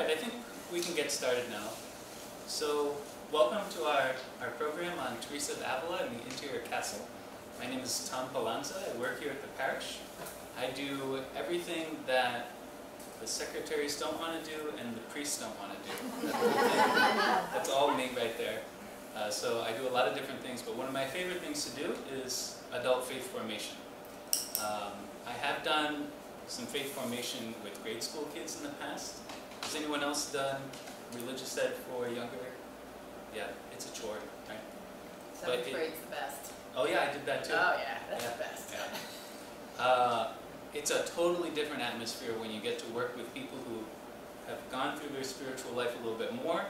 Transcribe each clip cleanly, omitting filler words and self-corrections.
Alright, I think we can get started now. So, welcome to our program on Teresa of Avila and the Interior Castle. My name is Tom Palanza. I work here at the parish. I do everything that the secretaries don't want to do and the priests don't want to do. That's all me right there. So I do a lot of different things, but one of my favorite things to do is adult faith formation. I have done some faith formation with grade school kids in the past. Has anyone else done religious ed for younger? Yeah, it's a chore, right? Seventh grade's the best. Oh yeah, I did that too. Oh yeah, that's the best. Yeah. It's a totally different atmosphere when you get to work with people who have gone through their spiritual life a little bit more,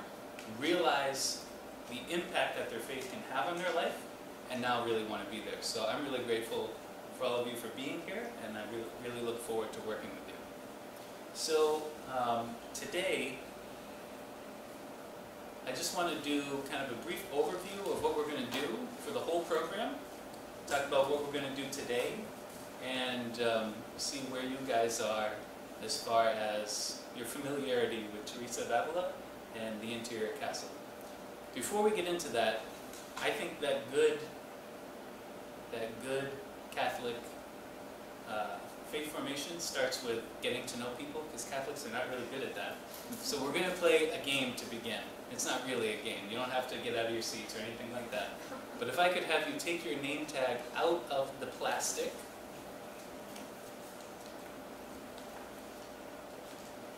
realize the impact that their faith can have on their life, and now really want to be there. So I'm really grateful for all of you for being here, and I really look forward to working with you. So today, I just want to do kind of a brief overview of what we're going to do for the whole program, talk about what we're going to do today, and see where you guys are as far as your familiarity with Teresa of Avila and the Interior Castle. Before we get into that, I think that good Catholic faith formation starts with getting to know people, because Catholics are not really good at that. So we're going to play a game to begin. It's not really a game. You don't have to get out of your seats or anything like that. But if I could have you take your name tag out of the plastic,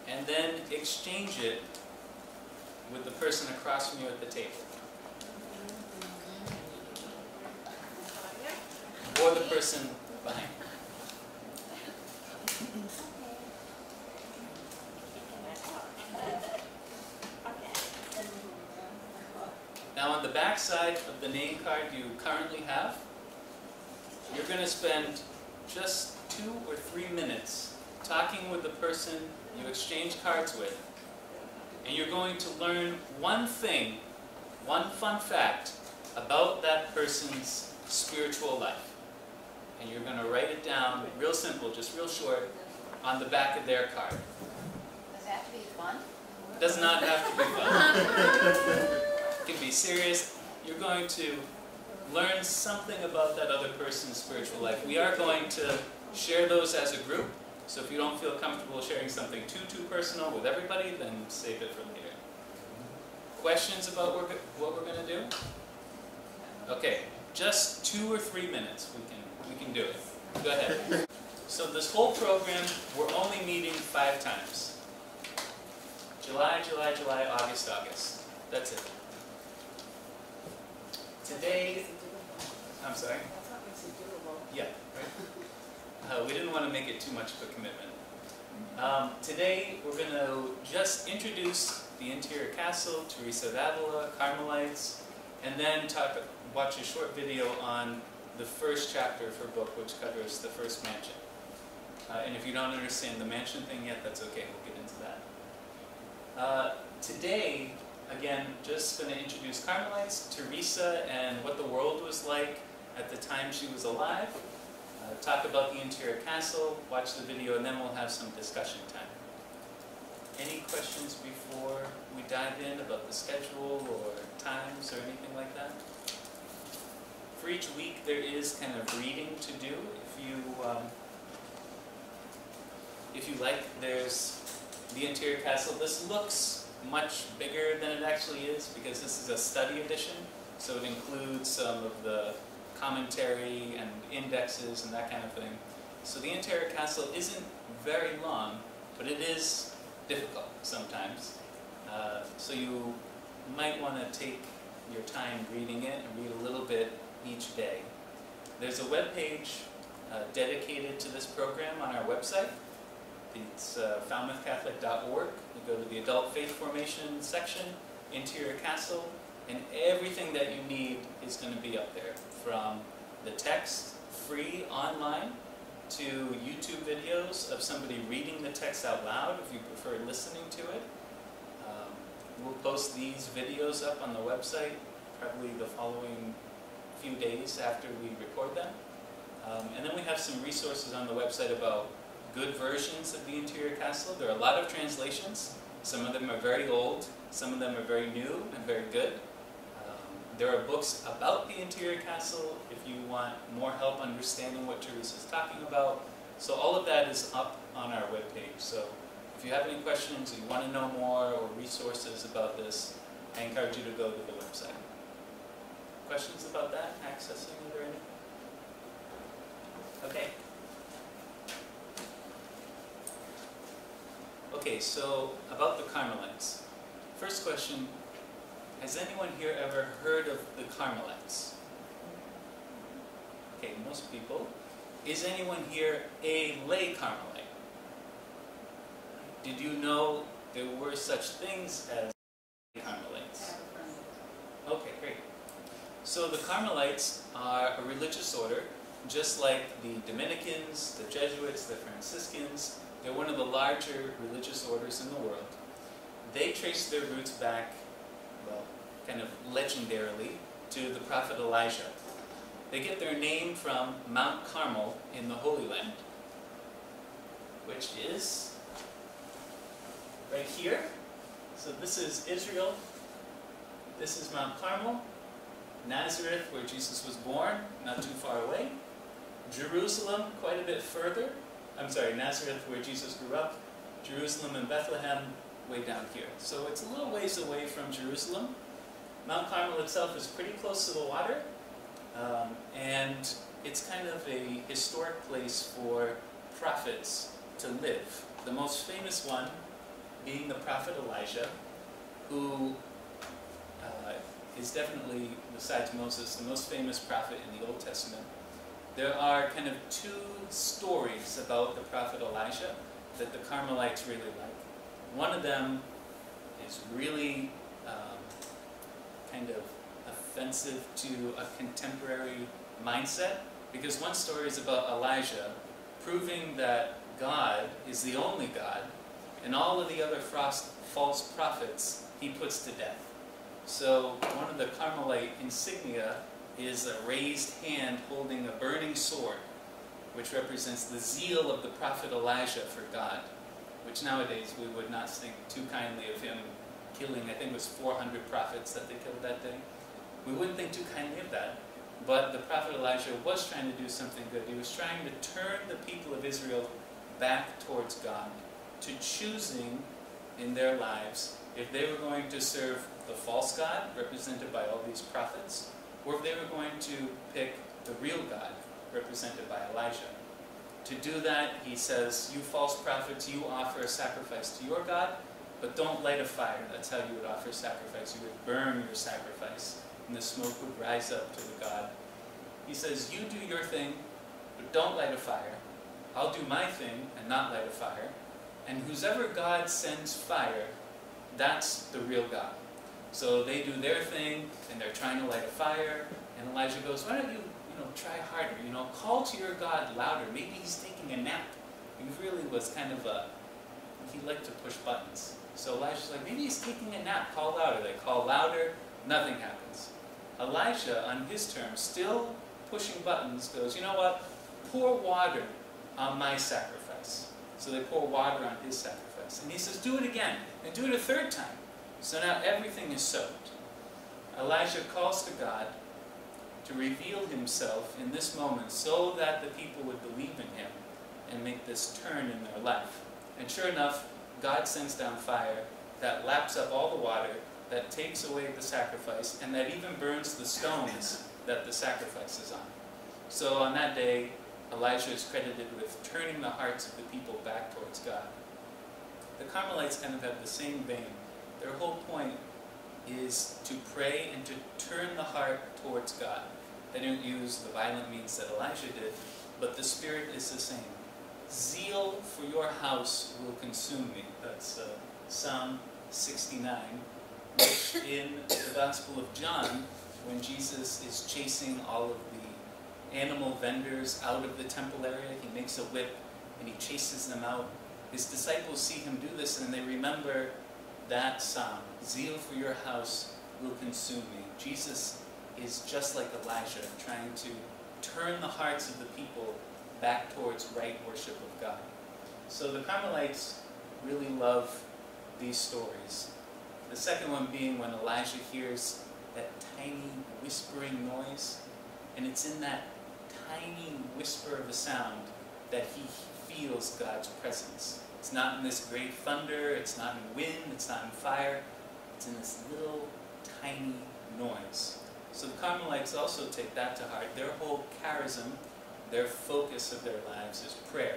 and then exchange it with the person across from you at the table. Or the person behind you. Now on the back side of the name card you currently have, you're going to spend just 2 or 3 minutes talking with the person you exchange cards with. And you're going to learn one thing, one fun fact about that person's spiritual life. And you're going to write it down, real simple, just real short, on the back of their card. Does it have to be fun? It does not have to be fun. It can be serious. You're going to learn something about that other person's spiritual life. We are going to share those as a group. So if you don't feel comfortable sharing something too personal with everybody, then save it for later. Questions about what we're going to do? Okay, just 2 or 3 minutes. We can do it. Go ahead. So this whole program, we're only meeting 5 times. July, July, July, August, August. That's it. Today, I'm sorry? That's what makes it doable. Yeah, right? We didn't want to make it too much of a commitment. Today, we're going to just introduce the Interior Castle, Teresa of Avila, Carmelites, and then watch a short video on the first chapter of her book, which covers the first mansion. And if you don't understand the mansion thing yet, that's okay. We'll get into that. Today, again, just going to introduce Carmelites, Teresa, and what the world was like at the time she was alive. Talk about the Interior Castle, watch the video, and then we'll have some discussion time. Any questions before we dive in about the schedule or times or anything like that? For each week there is kind of reading to do. If you like, there's the Interior Castle. This looks much bigger than it actually is because this is a study edition, so it includes some of the commentary and indexes and that kind of thing. So the Interior Castle isn't very long, but it is difficult sometimes. So you might want to take your time reading it and read a little bit each day. There's a web page dedicated to this program on our website. It's falmouthcatholic.org. You go to the Adult Faith Formation section, Interior Castle, and everything that you need is going to be up there, from the text, free online, to YouTube videos of somebody reading the text out loud, if you prefer listening to it. We'll post these videos up on the website probably the following few days after we record them. And then we have some resources on the website about good versions of the Interior Castle. There are a lot of translations. Some of them are very old, some of them are very new and very good. There are books about the Interior Castle if you want more help understanding what Teresa's talking about. So all of that is up on our webpage. So if you have any questions, you want to know more, or resources about this, I encourage you to go to the website. Questions about that? Accessing it or anything? Okay. Okay, so about the Carmelites. First question, has anyone here ever heard of the Carmelites? Okay, most people. Is anyone here a lay Carmelite? Did you know there were such things as lay Carmelites? Okay, great. So the Carmelites are a religious order, just like the Dominicans, the Jesuits, the Franciscans. They're one of the larger religious orders in the world. They trace their roots back, well, kind of legendarily, to the prophet Elijah. They get their name from Mount Carmel in the Holy Land, which is right here. So this is Israel. This is Mount Carmel. Nazareth, where Jesus was born, not too far away. Jerusalem, quite a bit further. I'm sorry, Nazareth, where Jesus grew up. Jerusalem and Bethlehem, way down here. So it's a little ways away from Jerusalem. Mount Carmel itself is pretty close to the water, and it's kind of a historic place for prophets to live. The most famous one being the prophet Elijah, who is definitely, besides Moses, the most famous prophet in the Old Testament. There are kind of two stories about the prophet Elijah that the Carmelites really like. One of them is really kind of offensive to a contemporary mindset, because one story is about Elijah proving that God is the only God, and all of the other false prophets he puts to death. So one of the Carmelite insignia is a raised hand holding a burning sword, which represents the zeal of the prophet Elijah for God, which nowadays we would not think too kindly of him killing, I think it was 400 prophets that they killed that day. We wouldn't think too kindly of that, but the prophet Elijah was trying to do something good. He was trying to turn the people of Israel back towards God, to choosing in their lives if they were going to serve the false God, represented by all these prophets, or if they were going to pick the real God, represented by Elijah. To do that, he says, you false prophets, you offer a sacrifice to your God, but don't light a fire. That's how you would offer sacrifice. You would burn your sacrifice, and the smoke would rise up to the God. He says, you do your thing, but don't light a fire. I'll do my thing and not light a fire. And whosoever God sends fire, that's the real God. So they do their thing, and they're trying to light a fire, and Elijah goes, why don't you, try harder, call to your God louder. Maybe he's taking a nap. He really was kind of a, he liked to push buttons. So Elijah's like, maybe he's taking a nap, call louder. They call louder, nothing happens. Elijah, on his terms, still pushing buttons, goes, you know what, pour water on my sacrifice. So they pour water on his sacrifice. And he says, do it again, and do it a third time. So now everything is soaked. Elijah calls to God to reveal himself in this moment so that the people would believe in him and make this turn in their life. And sure enough, God sends down fire that laps up all the water, that takes away the sacrifice, and that even burns the stones that the sacrifice is on. So on that day, Elijah is credited with turning the hearts of the people back towards God. The Carmelites kind of have the same vein. Their whole point is to pray and to turn the heart towards God. They don't use the violent means that Elijah did, but the spirit is the same. Zeal for your house will consume me. That's Psalm 69, which in the Gospel of John, when Jesus is chasing all of the animal vendors out of the temple area, he makes a whip and he chases them out. His disciples see him do this and they remember that psalm, zeal for your house will consume me. Jesus is just like Elijah, trying to turn the hearts of the people back towards right worship of God. So the Carmelites really love these stories. The second one being when Elijah hears that tiny whispering noise, and it's in that tiny whisper of a sound that he feels God's presence. It's not in this great thunder, it's not in wind, it's not in fire, it's in this little tiny noise. So the Carmelites also take that to heart. Their whole charism, their focus of their lives is prayer.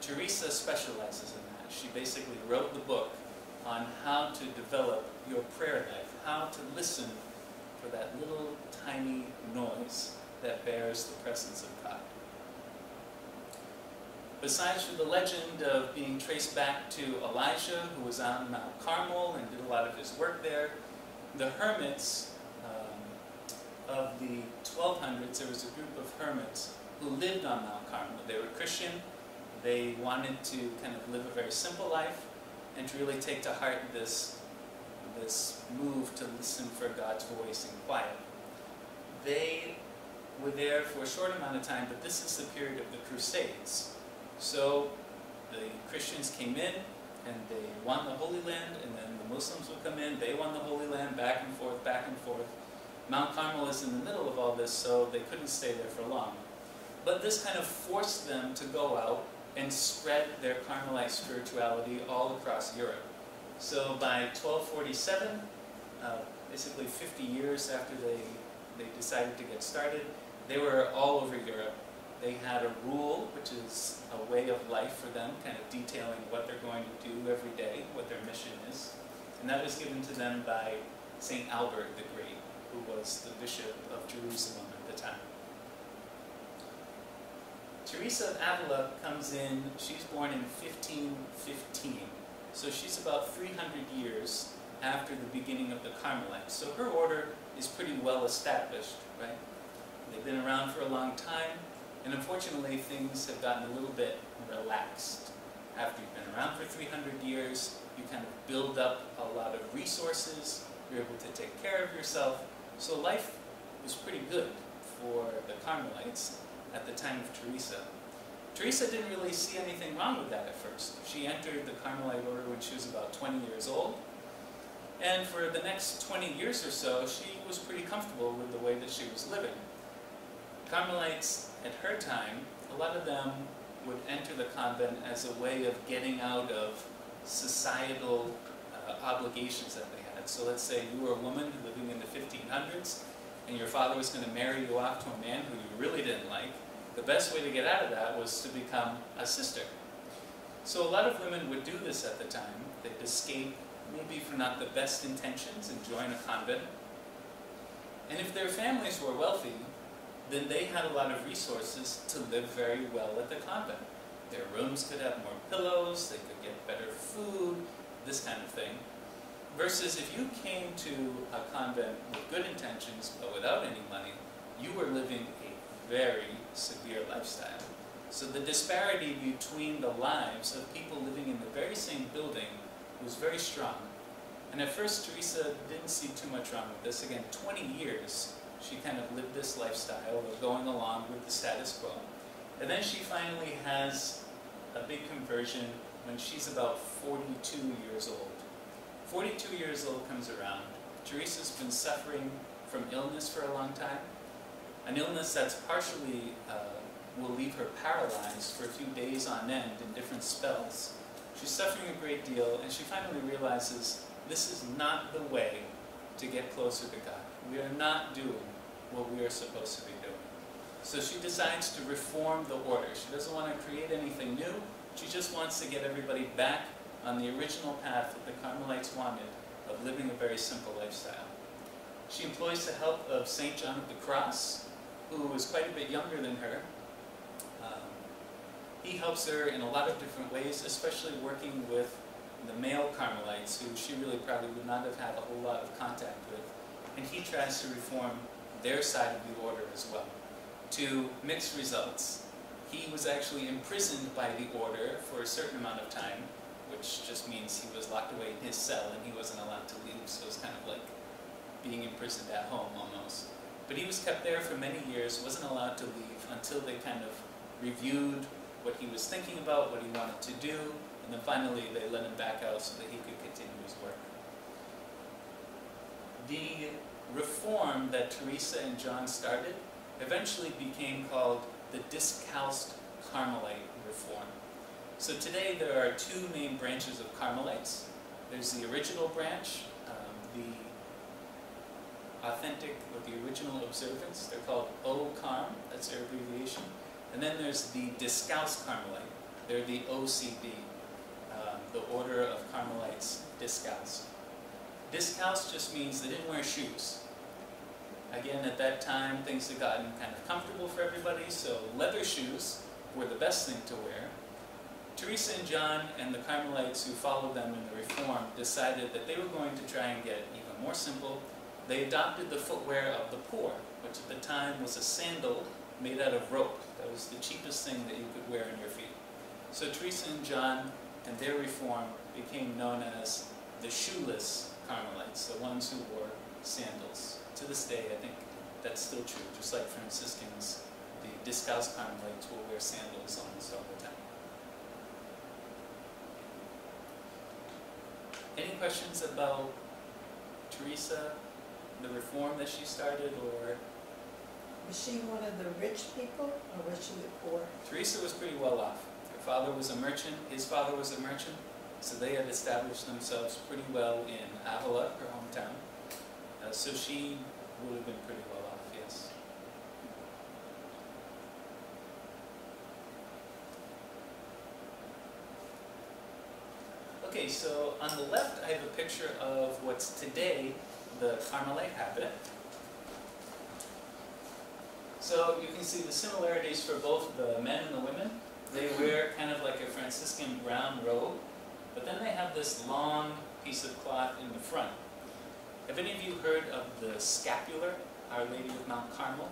Teresa specializes in that. She basically wrote the book on how to develop your prayer life, how to listen for that little tiny noise that bears the presence of God. Besides for the legend of being traced back to Elijah, who was on Mount Carmel and did a lot of his work there, the hermits of the 1200s, there was a group of hermits who lived on Mount Carmel. They were Christian. They wanted to kind of live a very simple life and to really take to heart this move to listen for God's voice in quiet. They were there for a short amount of time, but this is the period of the Crusades. So the Christians came in and they won the Holy Land, and then the Muslims would come in, they won the Holy Land, back and forth, back and forth. Mount Carmel is in the middle of all this, so they couldn't stay there for long. But this kind of forced them to go out and spread their Carmelite spirituality all across Europe. So by 1247, basically 50 years after they decided to get started, they were all over Europe. They had a rule, which is a way of life for them, kind of detailing what they're going to do every day, what their mission is. And that was given to them by St. Albert the Great, who was the Bishop of Jerusalem at the time. Teresa of Avila comes in, she's born in 1515, so she's about 300 years after the beginning of the Carmelites. So her order is pretty well established, right? They've been around for a long time, and unfortunately things have gotten a little bit relaxed. After you've been around for 300 years, you kind of build up a lot of resources, you're able to take care of yourself, so life was pretty good for the Carmelites at the time of Teresa. Teresa didn't really see anything wrong with that at first. She entered the Carmelite order when she was about 20 years old, and for the next 20 years or so, she was pretty comfortable with the way that she was living. Carmelites at her time, a lot of them would enter the convent as a way of getting out of societal obligations that they had. So let's say you were a woman living in the 1500s, and your father was going to marry you off to a man who you really didn't like, the best way to get out of that was to become a sister. So a lot of women would do this at the time. They'd escape, maybe for not the best intentions, and join a convent. And if their families were wealthy, then they had a lot of resources to live very well at the convent. Their rooms could have more pillows, they could get better food, this kind of thing. Versus if you came to a convent with good intentions but without any money, you were living a very severe lifestyle. So the disparity between the lives of people living in the very same building was very strong. And at first Teresa didn't see too much wrong with this. Again, 20 years she kind of lived this lifestyle of going along with the status quo. And then she finally has a big conversion when she's about 42 years old. 42 years old comes around. Teresa's been suffering from illness for a long time. An illness that's partially will leave her paralyzed for a few days on end in different spells. She's suffering a great deal, and she finally realizes this is not the way to get closer to God. We are not doing what we are supposed to be doing. So she decides to reform the order. She doesn't want to create anything new. She just wants to get everybody back on the original path that the Carmelites wanted of living a very simple lifestyle. She employs the help of St. John of the Cross, who was quite a bit younger than her. He helps her in a lot of different ways, especially working with the male Carmelites, who she really probably would not have had a whole lot of contact with. And he tries to reform their side of the order as well, to mixed results. He was actually imprisoned by the order for a certain amount of time, which just means he was locked away in his cell and he wasn't allowed to leave, so it was kind of like being imprisoned at home almost. But he was kept there for many years, wasn't allowed to leave until they kind of reviewed what he was thinking about, what he wanted to do, and then finally they let him back out so that he could continue his work. The reform that Teresa and John started eventually became called the Discalced Carmelite reform. So today there are two main branches of Carmelites. There's the original branch, the authentic or the original observance. They're called O-Carm, that's their abbreviation. And then there's the Discalced Carmelite. They're the O-C-D, the Order of Carmelites Discalced. Discalced just means they didn't wear shoes. Again, at that time, things had gotten kind of comfortable for everybody, so leather shoes were the best thing to wear. Teresa and John and the Carmelites who followed them in the Reform decided that they were going to try and get even more simple. They adopted the footwear of the poor, which at the time was a sandal made out of rope. That was the cheapest thing that you could wear in your feet. So Teresa and John and their Reform became known as the shoeless Carmelites, the ones who wore sandals. To this day, I think that's still true. Just like Franciscans, the Discalced Carmelites will wear sandals almost all the time. Any questions about Teresa, the reform that she started, or? Was she one of the rich people, or was she the poor? Teresa was pretty well off. Her father was a merchant, his father was a merchant, so they had established themselves pretty well in Avila, her hometown. So she would have been pretty well off, yes. Okay, so on the left I have a picture of what's today the Carmelite habit. So you can see the similarities for both the men and the women. They wear kind of like a Franciscan brown robe, but then they have this long piece of cloth in the front. Have any of you heard of the scapular, Our Lady of Mount Carmel?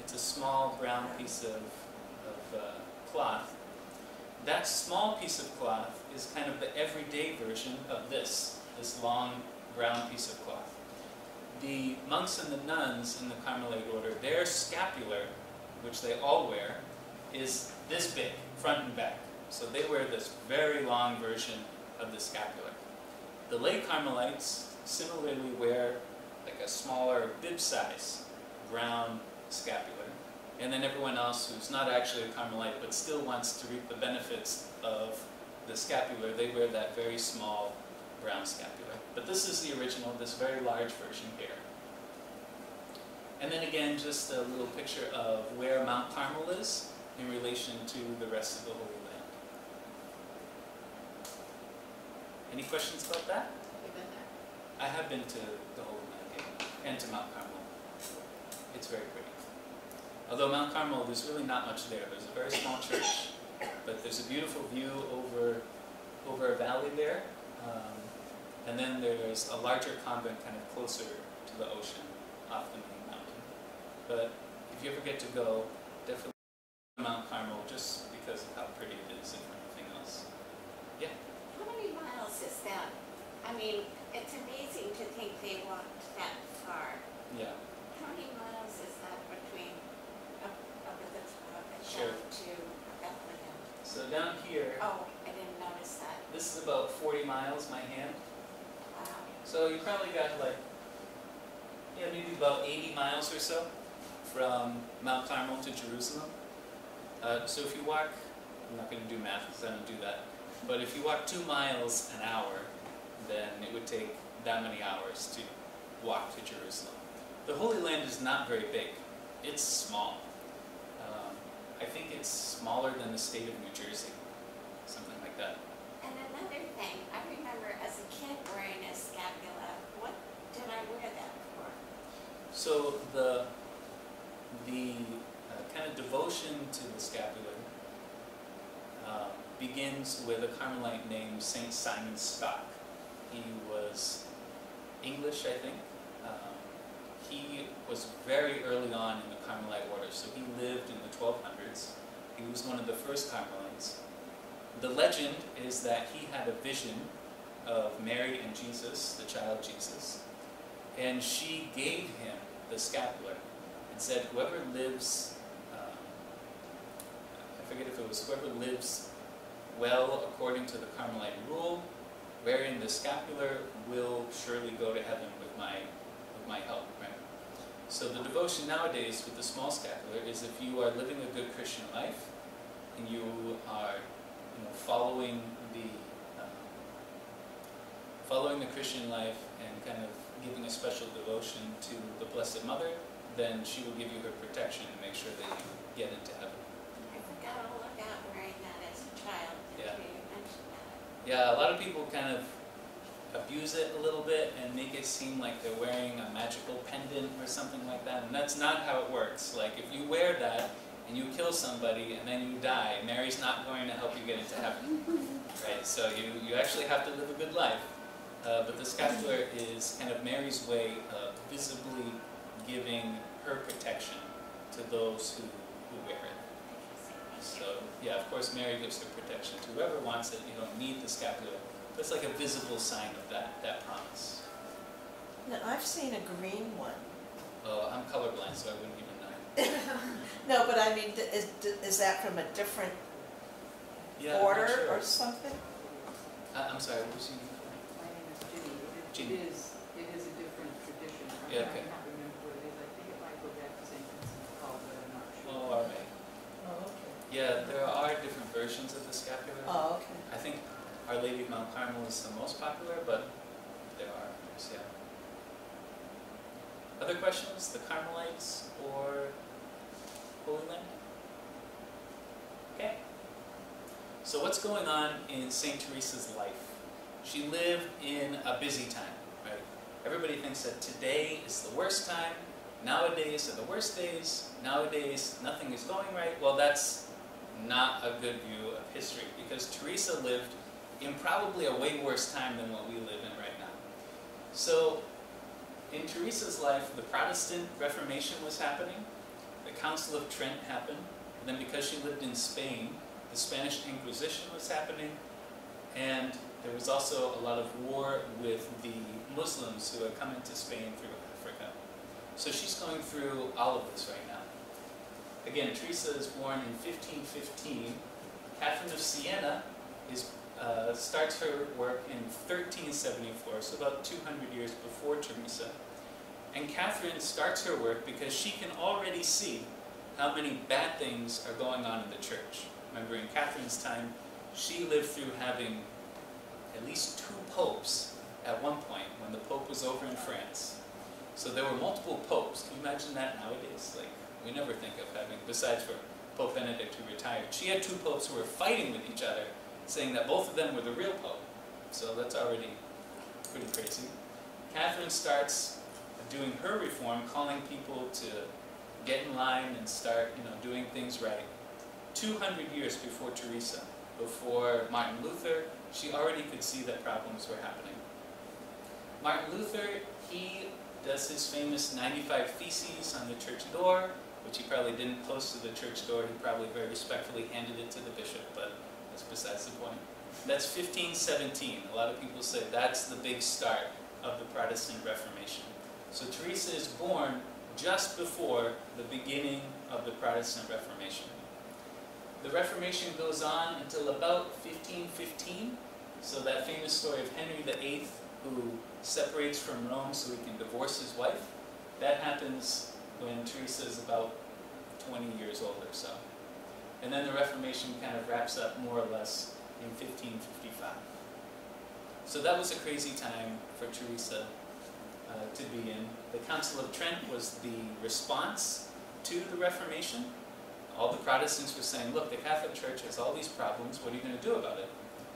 It's a small brown piece of cloth. That small piece of cloth is kind of the everyday version of this long brown piece of cloth. The monks and the nuns in the Carmelite order, their scapular, which they all wear, is this big, front and back. So they wear this very long version of the scapular. The lay Carmelites similarly wear like a smaller bib size brown scapular, and then everyone else who's not actually a Carmelite but still wants to reap the benefits of the scapular, they wear that very small brown scapular. But this is the original, this very large version here. And then again, just a little picture of where Mount Carmel is in relation to the rest of the Holy Land. Any questions about that? I have been to the Holy Land and to Mount Carmel. It's very pretty. Although Mount Carmel, there's really not much there. There's a very small church, but there's a beautiful view over a valley there. And then there's a larger convent kind of closer to the ocean off the main mountain. But if you ever get to go, definitely go to Mount Carmel just because of how pretty it is and everything else. Yeah? How many miles is that? I mean, it's amazing to think they walked that far. Yeah. How many miles is that between up sure. To Bethlehem? So down here. Oh, I didn't notice that. This is about 40 miles, my hand. Wow. So you probably got like, yeah, maybe about 80 miles or so from Mount Carmel to Jerusalem. So if you walk, I'm not going to do math because I don't do that, but if you walk 2 miles an hour, then it would take that many hours to walk to Jerusalem. The Holy Land is not very big. It's small. I think it's smaller than the state of New Jersey, something like that. And another thing, I remember as a kid wearing a scapula. What did I wear that for? So the kind of devotion to the scapula begins with a Carmelite named St. Simon Stock. He was English, I think. He was very early on in the Carmelite order, so he lived in the 1200s. He was one of the first Carmelites. The legend is that he had a vision of Mary and Jesus, the child Jesus, and she gave him the scapular and said, whoever lives, I forget if it was whoever lives well according to the Carmelite rule, wearing the scapular will surely go to heaven with my help, right? So the devotion nowadays with the small scapular is if you are living a good Christian life and you are following the Christian life and kind of giving a special devotion to the Blessed Mother, then she will give you her protection and make sure that you get into heaven. I forgot all about wearing that as a child. Yeah. You mentioned that. Yeah, a lot of people kind of abuse it a little bit and make it seem like they're wearing a magical pendant or something like that, and that's not how it works. Like, if you wear that and you kill somebody and then you die, Mary's not going to help you get into heaven. Right? So you actually have to live a good life. But the scapular is kind of Mary's way of visibly giving her protection to those who wear it. So, yeah, of course Mary gives her protection to whoever wants it. You don't need the scapular. But it's like a visible sign of that promise. No, I've seen a green one. Oh, I'm colorblind, so I wouldn't even know. No, but I mean, is that from a different order or something? I'm sorry, what was you? It is a different tradition. Yeah, okay. I don't remember what it is. I think it might go back to St. Francis of Paul, but I'm not sure. Oh, all right. Oh, okay. Yeah, there are different versions of the scapular. Oh, okay. I think Our Lady of Mount Carmel is the most popular, but there are others, yeah. Other questions? The Carmelites or Holy Land? Okay. So what's going on in St. Teresa's life? She lived in a busy time, right? Everybody thinks that today is the worst time, nowadays are the worst days, nowadays nothing is going right. Well, that's not a good view of history, because Teresa lived in probably a way worse time than what we live in right now. So, in Teresa's life, the Protestant Reformation was happening, the Council of Trent happened, and then because she lived in Spain, the Spanish Inquisition was happening, and there was also a lot of war with the Muslims who had come into Spain through Africa. So she's going through all of this right now. Again, Teresa is born in 1515. Catherine of Siena starts her work in 1374, so about 200 years before Teresa. And Catherine starts her work because she can already see how many bad things are going on in the church. Remember, in Catherine's time, she lived through having at least 2 popes at one point when the pope was over in France. So there were multiple popes. Can you imagine that nowadays? Like, we never think of having, besides for Pope Benedict who retired. She had 2 popes who were fighting with each other, saying that both of them were the real pope. So that's already pretty crazy. Catherine starts doing her reform, calling people to get in line and start, doing things right. 200 years before Teresa, before Martin Luther, she already could see that problems were happening. Martin Luther, he does his famous 95 Theses on the church door, which he probably didn't post to the church door. He probably very respectfully handed it to the bishop, but that's besides the point. That's 1517. A lot of people say that's the big start of the Protestant Reformation. So Teresa is born just before the beginning of the Protestant Reformation. The Reformation goes on until about 1515, so that famous story of Henry VIII, who separates from Rome so he can divorce his wife, that happens when Teresa is about 20 years old or so. And then the Reformation kind of wraps up more or less in 1555. So that was a crazy time for Teresa to be in. The Council of Trent was the response to the Reformation. All the Protestants were saying, look, the Catholic Church has all these problems, what are you going to do about it?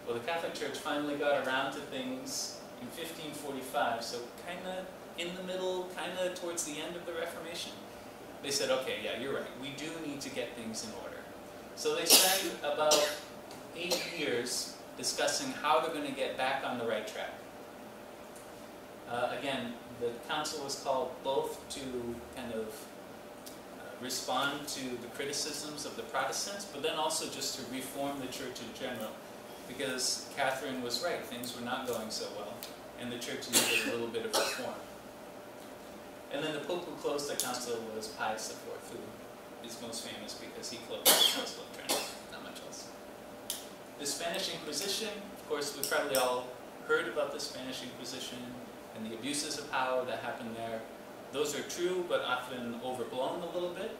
Well, the Catholic Church finally got around to things in 1545, so kind of in the middle, kind of towards the end of the Reformation. They said, okay, yeah, you're right, we do need to get things in order. So they spent about 8 years discussing how they're going to get back on the right track. Again, the council was called both to kind of respond to the criticisms of the Protestants, but then also just to reform the church in general, because Catherine was right, things were not going so well, and the church needed a little bit of reform. And then the Pope who closed the council was Pius IV, who is most famous because he closed the Council of Trent. The Spanish Inquisition, of course, we probably all heard about the Spanish Inquisition and the abuses of power that happened there. Those are true, but often overblown a little bit.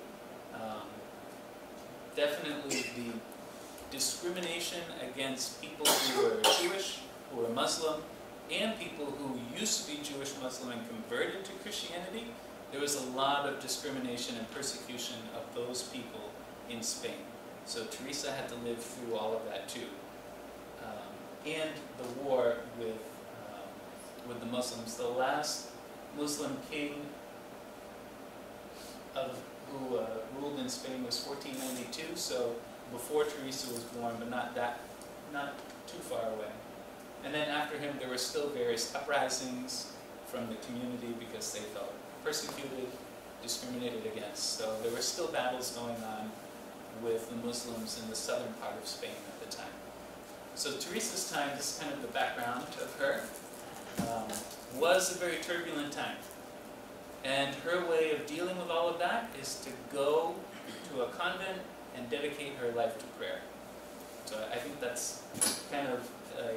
Definitely the discrimination against people who were Jewish, who were Muslim, and people who used to be Jewish, Muslim, and converted to Christianity. There was a lot of discrimination and persecution of those people in Spain. So Teresa had to live through all of that too. And the war with the Muslims. The last Muslim king who ruled in Spain was 1492, so before Teresa was born, but not too far away. And then after him, there were still various uprisings from the community because they felt persecuted, discriminated against. So there were still battles going on with the Muslims in the southern part of Spain at the time. So Teresa's time, this is kind of the background of her, was a very turbulent time. And her way of dealing with all of that is to go to a convent and dedicate her life to prayer. So I think that's kind of an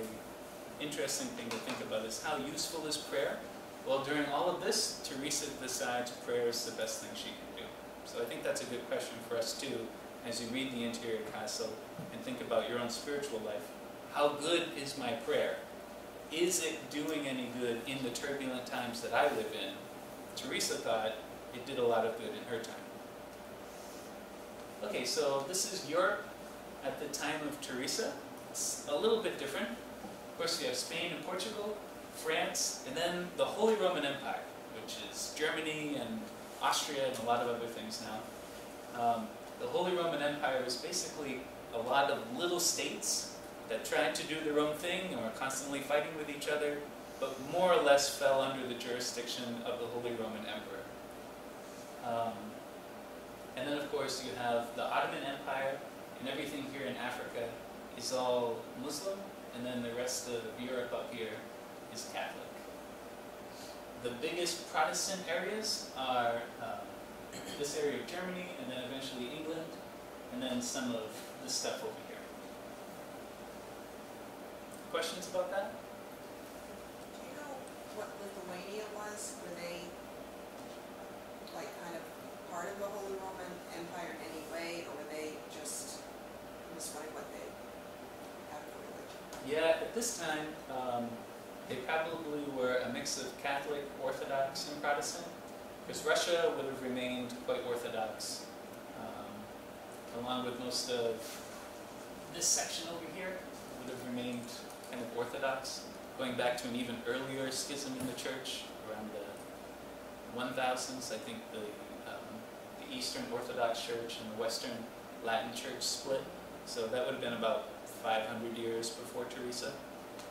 interesting thing to think about, is how useful is prayer? Well, during all of this, Teresa decides prayer is the best thing she can do. So I think that's a good question for us too, as you read the Interior Castle and think about your own spiritual life. How good is my prayer? Is it doing any good in the turbulent times that I live in? Teresa thought it did a lot of good in her time. Okay, so this is Europe at the time of Teresa. It's a little bit different. Of course, you have Spain and Portugal, France, and then the Holy Roman Empire, which is Germany and Austria and a lot of other things now. The Holy Roman Empire was basically a lot of little states that tried to do their own thing and were constantly fighting with each other, but more or less fell under the jurisdiction of the Holy Roman Emperor. And then, of course, you have the Ottoman Empire, and everything here in Africa is all Muslim, and then the rest of Europe up here is Catholic. The biggest Protestant areas are this area of Germany, and then eventually England, and then some of this stuff over here. Questions about that? Do you know what Lithuania was? Were they like kind of part of the Holy Roman Empire in any way, or were they just misread what they had for religion? Yeah, at this time, they probably were a mix of Catholic, Orthodox, and Protestant. Because Russia would have remained quite Orthodox, along with most of this section over here would have remained kind of Orthodox, going back to an even earlier schism in the church, around the 1000s. I think the Eastern Orthodox Church and the Western Latin Church split, so that would have been about 500 years before Teresa.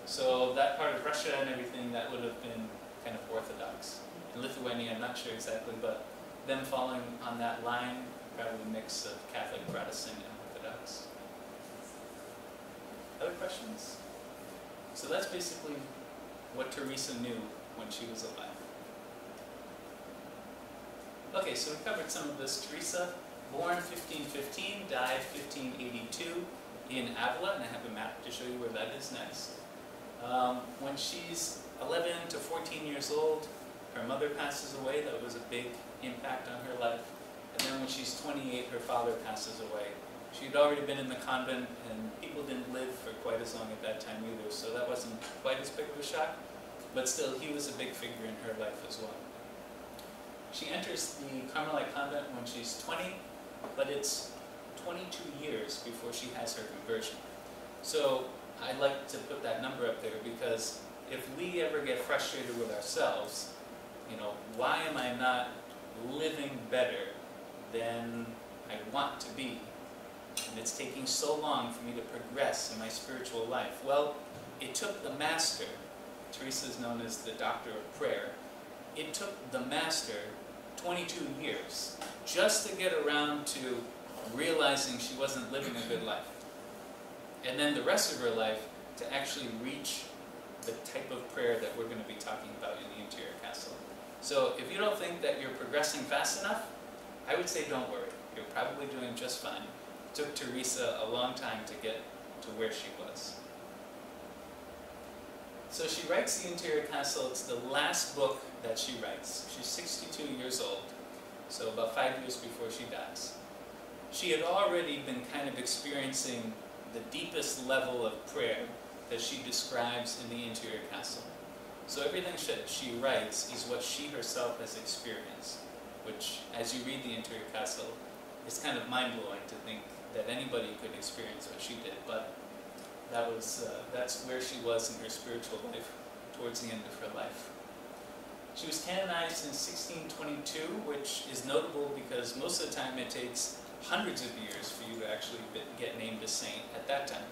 So that part of Russia and everything, that would have been kind of Orthodox. In Lithuania, I'm not sure exactly, but them falling on that line, probably a mix of Catholic, Protestant, and Orthodox. Other questions? So that's basically what Teresa knew when she was alive. Okay, so we covered some of this. Teresa, born 1515, died 1582 in Avila, and I have a map to show you where that is next. When she's 11 to 14 years old, her mother passes away. That was a big impact on her life. And then when she's 28, her father passes away. She had already been in the convent, and people didn't live for quite as long at that time either, so that wasn't quite as big of a shock. But still, he was a big figure in her life as well. She enters the Carmelite convent when she's 20, but it's 22 years before she has her conversion. So I like to put that number up there because if we ever get frustrated with ourselves, you know, why am I not living better than I want to be? And it's taking so long for me to progress in my spiritual life. Well, it took the master, Teresa is known as the doctor of prayer, it took the master 22 years just to get around to realizing she wasn't living a good life. And then the rest of her life to actually reach the type of prayer that we're going to be talking about in the Interior Castle. So if you don't think that you're progressing fast enough, I would say don't worry. You're probably doing just fine. It took Teresa a long time to get to where she was. So she writes The Interior Castle. It's the last book that she writes. She's 62 years old, so about 5 years before she dies. She had already been kind of experiencing the deepest level of prayer that she describes in The Interior Castle. So everything that she writes is what she herself has experienced, which, as you read The Interior Castle, is kind of mind-blowing to think that anybody could experience what she did, but that was, that's where she was in her spiritual life towards the end of her life. She was canonized in 1622, which is notable because most of the time it takes hundreds of years for you to actually get named a saint at that time.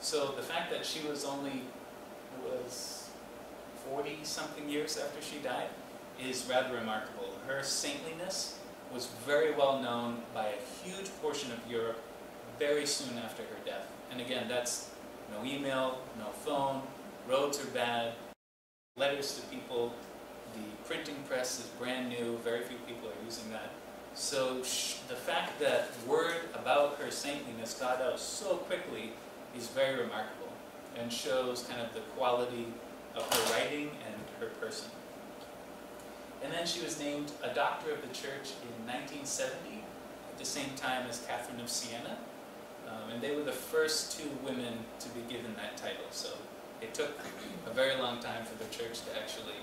So the fact that she was only 40-something years after she died is rather remarkable. Her saintliness was very well known by a huge portion of Europe very soon after her death. And again, that's no email, no phone, roads are bad, letters to people, the printing press is brand new, very few people are using that. So the fact that word about her saintliness got out so quickly is very remarkable and shows kind of the quality of her writing and her person. And then she was named a Doctor of the Church in 1970, at the same time as Catherine of Siena. And they were the first two women to be given that title. So it took a very long time for the church to actually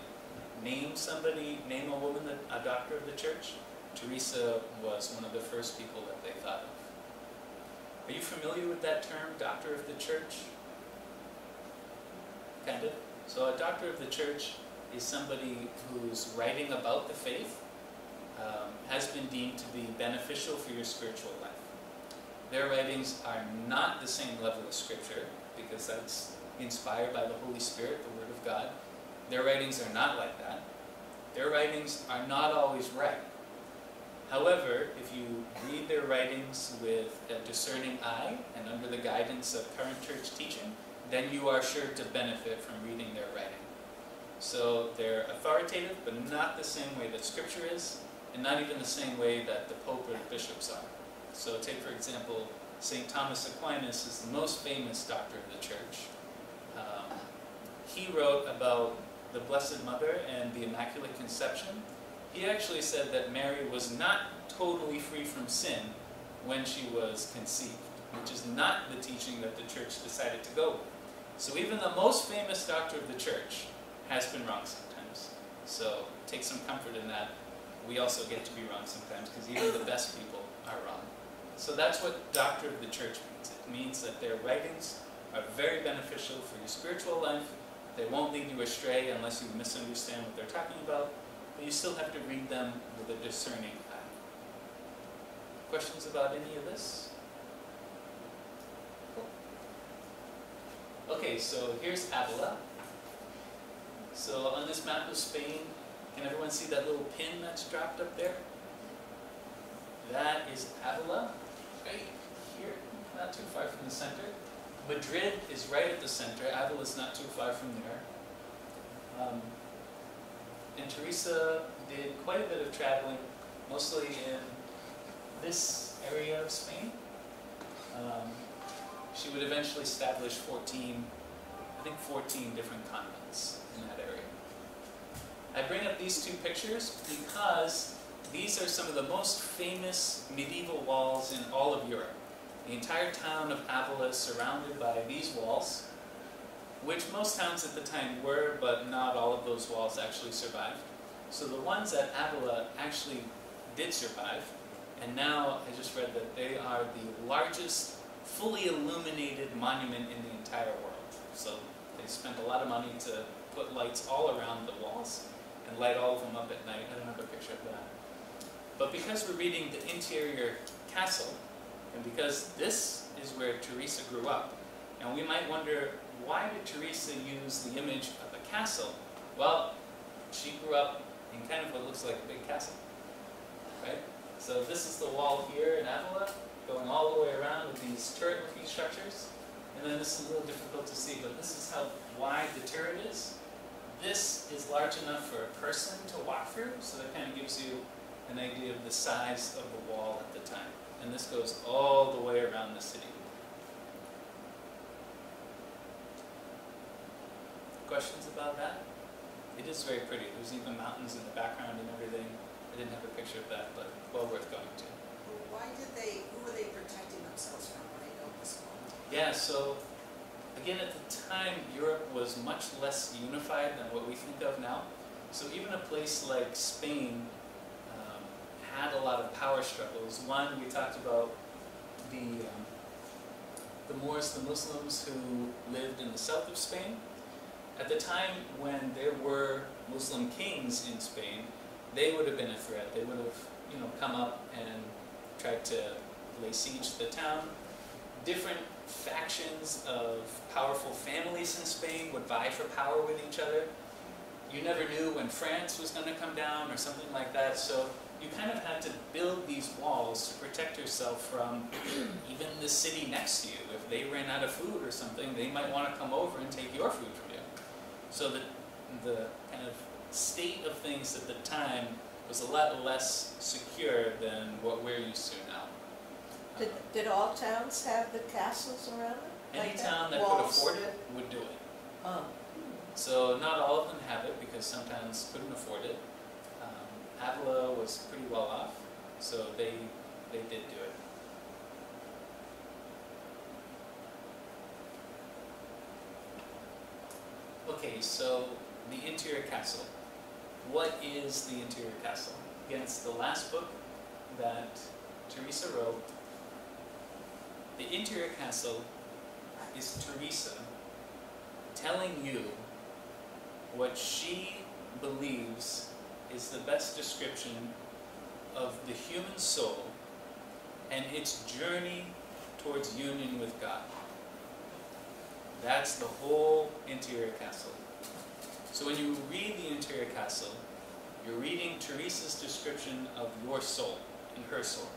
name somebody, name a woman a Doctor of the Church. Teresa was one of the first people that they thought of. Are you familiar with that term, Doctor of the Church? Kind of. So a Doctor of the Church is somebody who's writing about the faith, has been deemed to be beneficial for your spiritual life. Their writings are not the same level of scripture, because that's inspired by the Holy Spirit, the Word of God. Their writings are not like that. Their writings are not always right. However, if you read their writings with a discerning eye and under the guidance of current church teaching, then you are sure to benefit from reading their writing. So they're authoritative, but not the same way that Scripture is, and not even the same way that the Pope or the bishops are. So take, for example, St. Thomas Aquinas is the most famous doctor of the church. He wrote about the Blessed Mother and the Immaculate Conception. He actually said that Mary was not totally free from sin when she was conceived, which is not the teaching that the church decided to go with. So even the most famous doctor of the church has been wrong sometimes. So take some comfort in that. We also get to be wrong sometimes, because even the best people are wrong. So that's what Doctor of the Church means. It means that their writings are very beneficial for your spiritual life. They won't lead you astray unless you misunderstand what they're talking about, but you still have to read them with a discerning eye. Questions about any of this? Okay, so here's Avila. So on this map of Spain, can everyone see that little pin that's dropped up there? That is Avila, right here, not too far from the center. Madrid is right at the center. Avila is not too far from there. And Teresa did quite a bit of traveling, mostly in this area of Spain. She would eventually establish 14 different convents in that area. I bring up these two pictures because these are some of the most famous medieval walls in all of Europe. The entire town of Avila is surrounded by these walls, which most towns at the time were, but not all of those walls actually survived. So the ones at Avila actually did survive, and now I just read that they are the largest fully illuminated monument in the entire world. So they spent a lot of money to put lights all around the walls and light all of them up at night. I don't have a picture of that. But because we're reading The Interior Castle, and because this is where Teresa grew up, and we might wonder, why did Teresa use the image of a castle? Well, she grew up in kind of what looks like a big castle, right? So this is the wall here in Avila, going all the way around with these turret-looking structures. And then this is a little difficult to see, but this is how wide the turret is. This is large enough for a person to walk through, so that kind of gives you an idea of the size of the wall at the time. And this goes all the way around the city. It is very pretty. There's even mountains in the background and everything. I didn't have a picture of that, but well worth going to. Why did they, who were they protecting themselves from when they built this wall? Yeah, so again, at the time, Europe was much less unified than what we think of now. So even a place like Spain had a lot of power struggles. One, we talked about the Moors, the Muslims who lived in the south of Spain. At the time when there were Muslim kings in Spain, they would have been a threat. They would have, you know, come up and tried to lay siege to the town. Different factions of powerful families in Spain would vie for power with each other. You never knew when France was going to come down or something like that, so you kind of had to build these walls to protect yourself from even the city next to you. If they ran out of food or something, they might want to come over and take your food from you. So the kind of state of things at the time was a lot less secure than what we're used to now. Did all towns have the castles around it? Any town that could afford it would do it. Oh. So not all of them have it because some towns couldn't afford it. Avila was pretty well off, so they did do it. Okay, so the interior castle. What is the interior castle? Again, it's the last book that Teresa wrote. The interior castle is Teresa telling you what she believes is the best description of the human soul and its journey towards union with God. That's the whole interior castle. So when you read the interior castle, you're reading Teresa's description of your soul and her soul.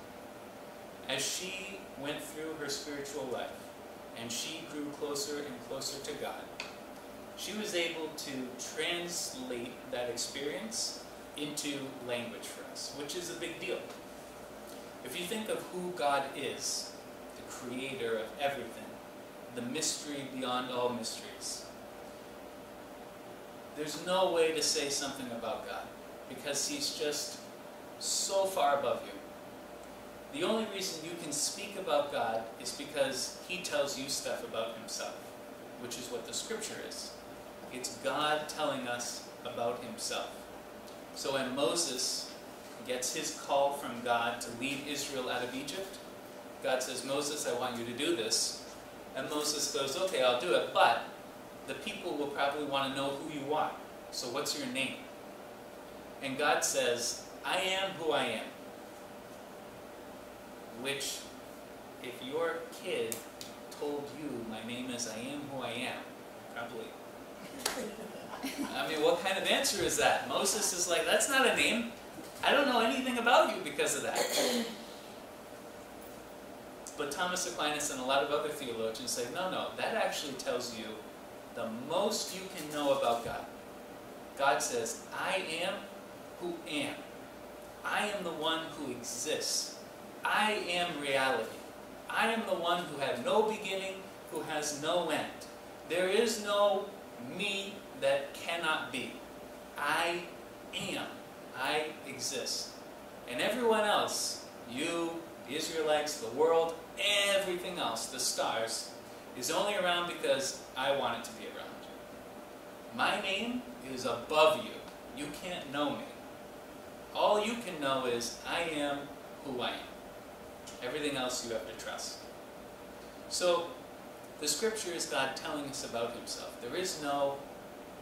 As she went through her spiritual life and she grew closer and closer to God, she was able to translate that experience into language for us, which is a big deal. If you think of who God is, the creator of everything, the mystery beyond all mysteries, there's no way to say something about God because he's just so far above you. The only reason you can speak about God is because he tells you stuff about himself, which is what the scripture is. It's God telling us about himself. So when Moses gets his call from God to lead Israel out of Egypt, God says, Moses, I want you to do this. And Moses goes, okay, I'll do it, but the people will probably want to know who you are. So what's your name? And God says, I am who I am. Which, if your kid told you, my name is I am who I am, probably. I mean, what kind of answer is that? Moses is like, that's not a name. I don't know anything about you because of that. But Thomas Aquinas and a lot of other theologians say, no, no, that actually tells you the most you can know about God. God says, I am who am. I am the one who exists. I am reality. I am the one who had no beginning, who has no end. There is no me that cannot be. I am. I exist. And everyone else, you, the Israelites, the world, everything else, the stars, is only around because I want it to be around. My name is above you. You can't know me. All you can know is I am who I am. Everything else you have to trust. So, the scripture is God telling us about himself. There is no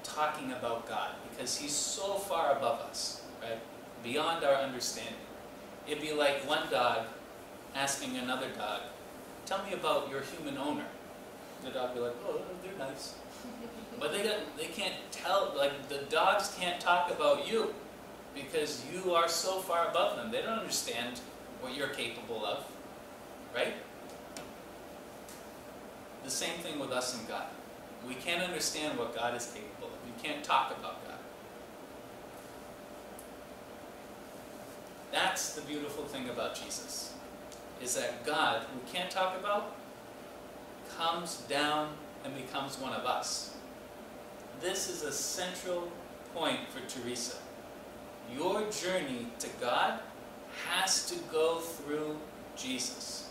talking about God because he's so far above us, right? Beyond our understanding. It'd be like one dog asking another dog, tell me about your human owner. The dog would be like, oh, they're nice. But they can't tell, like the dogs can't talk about you because you are so far above them. They don't understand what you're capable of, right? The same thing with us and God. We can't understand what God is capable of. You can't talk about God. That's the beautiful thing about Jesus, is that God, who we can't talk about, comes down and becomes one of us. This is a central point for Teresa. Your journey to God has to go through Jesus,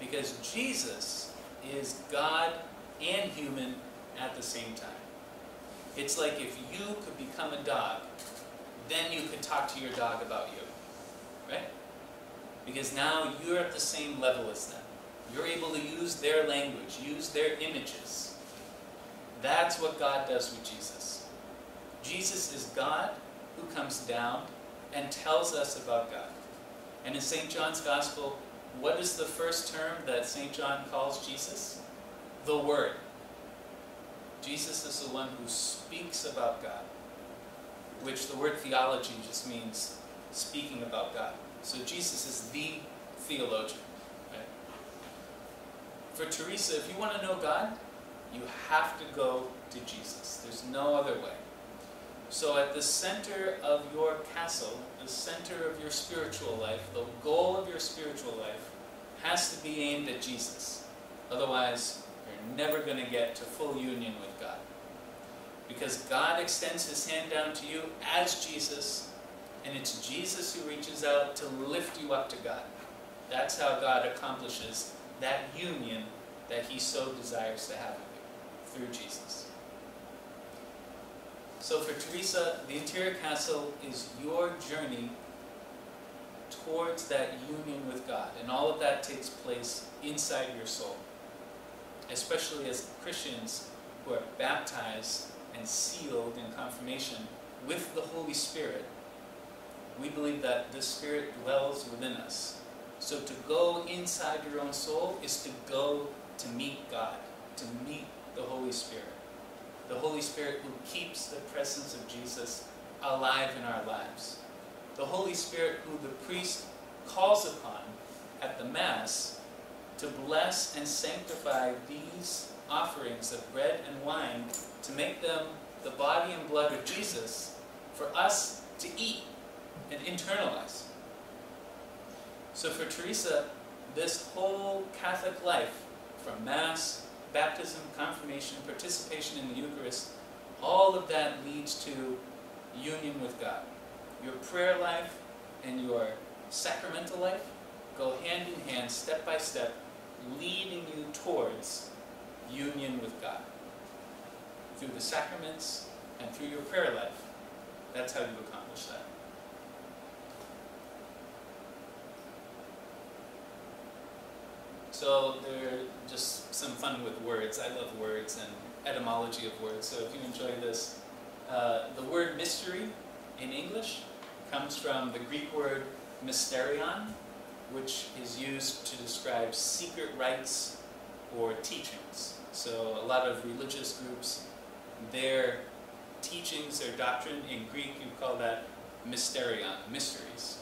because Jesus is God and human at the same time. It's like if you could become a dog, then you could talk to your dog about you, right? Because now you're at the same level as them. You're able to use their language, use their images. That's what God does with Jesus. Jesus is God who comes down and tells us about God. And in St. John's Gospel, what is the first term that St. John calls Jesus? The Word. Jesus is the one who speaks about God, which the word theology just means speaking about God. So Jesus is the theologian. Right? For Teresa, if you want to know God, you have to go to Jesus. There's no other way. So at the center of your castle, the center of your spiritual life, the goal of your spiritual life has to be aimed at Jesus. Otherwise, you're never going to get to full union with God. Because God extends his hand down to you as Jesus, and it's Jesus who reaches out to lift you up to God. That's how God accomplishes that union that he so desires to have with you, through Jesus. So for Teresa, the Interior Castle is your journey towards that union with God, and all of that takes place inside your soul, especially as Christians who are baptized and sealed in confirmation with the Holy Spirit. We believe that the Spirit dwells within us. So to go inside your own soul is to go to meet God, to meet the Holy Spirit. The Holy Spirit who keeps the presence of Jesus alive in our lives. The Holy Spirit who the priest calls upon at the Mass to bless and sanctify these offerings of bread and wine, to make them the body and blood of Jesus for us to eat and internalize. So for Teresa, this whole Catholic life, from Mass, baptism, confirmation, participation in the Eucharist, all of that leads to union with God. Your prayer life and your sacramental life go hand in hand, step by step, leading you towards union with God. Through the sacraments and through your prayer life, that's how you accomplish that. So there are just some fun with words. I love words and etymology of words. So if you enjoy this, the word mystery in English comes from the Greek word mysterion, which is used to describe secret rites or teachings. So a lot of religious groups, their teachings, their doctrine, in Greek you call that mysterion, mysteries.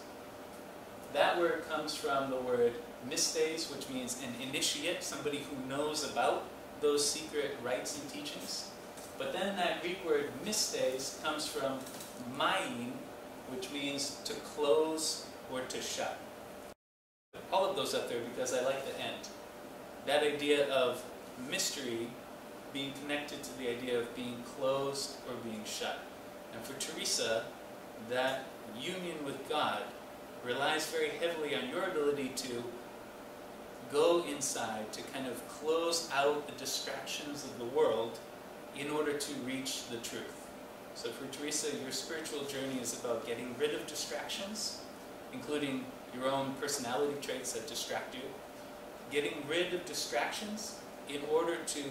That word comes from the word mystes, which means an initiate, somebody who knows about those secret rites and teachings. But then that Greek word mystes comes from main, which means to close or to shut. All of those up there because I like the end. That idea of mystery being connected to the idea of being closed or being shut. And for Teresa, that union with God relies very heavily on your ability to go inside, to kind of close out the distractions of the world in order to reach the truth. So for Teresa, your spiritual journey is about getting rid of distractions, including your own personality traits that distract you, getting rid of distractions in order to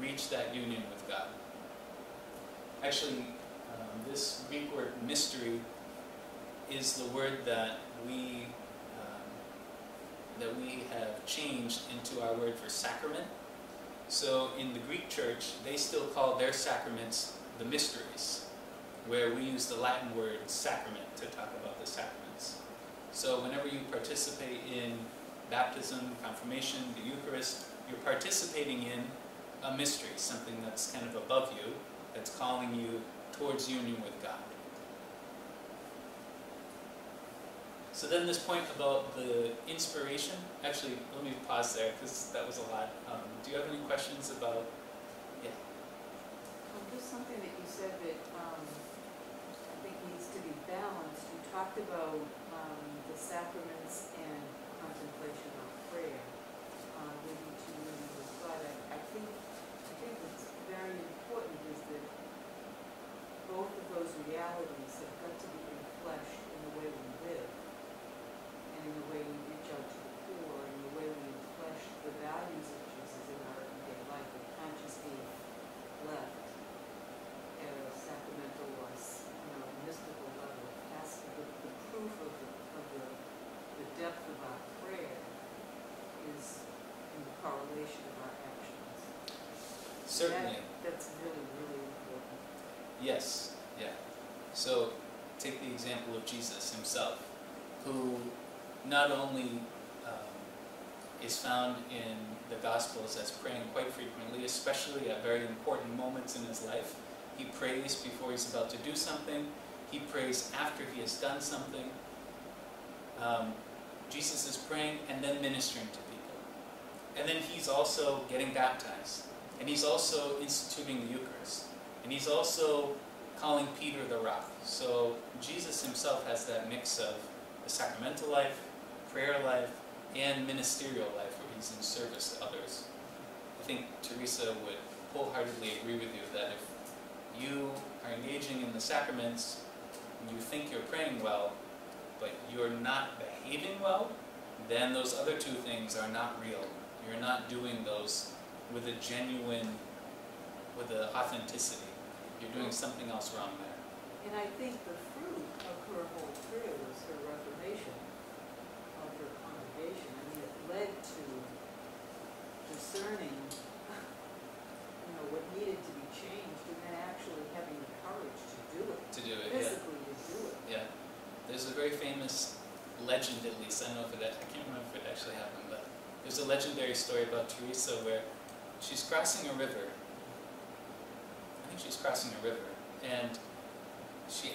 reach that union with God. Actually, this Greek word mystery is the word that we have changed into our word for sacrament. So in the Greek church, they still call their sacraments the mysteries, where we use the Latin word sacrament to talk about the sacraments. So whenever you participate in baptism, confirmation, the Eucharist, you're participating in a mystery, something that's kind of above you, that's calling you towards union with God. So then this point about the inspiration, actually, let me pause there because that was a lot. Do you have any questions about, yeah? Well, there's something that you said that talked about the sacraments and contemplation of prayer. We need to remember, but I think what's very important is that both of those realities have got to be enfleshed in the way we live and in the way we reach out to the poor and the way we flesh the values of Jesus in our everyday life. We can't just be left at a sacramental or mystical level. It has to be the proof of the depth of our prayer is in the correlation of our actions. Certainly. That's really, really important. Yes, yeah. So take the example of Jesus himself, who not only is found in the Gospels as praying quite frequently, especially at very important moments in his life. He prays before he's about to do something. He prays after he has done something. Jesus is praying and then ministering to people. And then he's also getting baptized. And he's also instituting the Eucharist. And he's also calling Peter the Rock. So Jesus himself has that mix of the sacramental life, prayer life, and ministerial life where he's in service to others. I think Teresa would wholeheartedly agree with you that if you are engaging in the sacraments, and you think you're praying well, but you're not behaving well, then those other two things are not real. You're not doing those with a genuine, with an authenticity. You're doing something else wrong there. And I think the fruit of her whole prayer was her reformation of her congregation. I mean, it led to discerning what needed to be changed and then actually having the courage to do it. To do it, physically, yeah. To do it. Yeah. There's a very famous legend, at least, I don't know if it, I can't remember if it actually happened, but there's a legendary story about Teresa where she's crossing a river. I think she's crossing a river. And she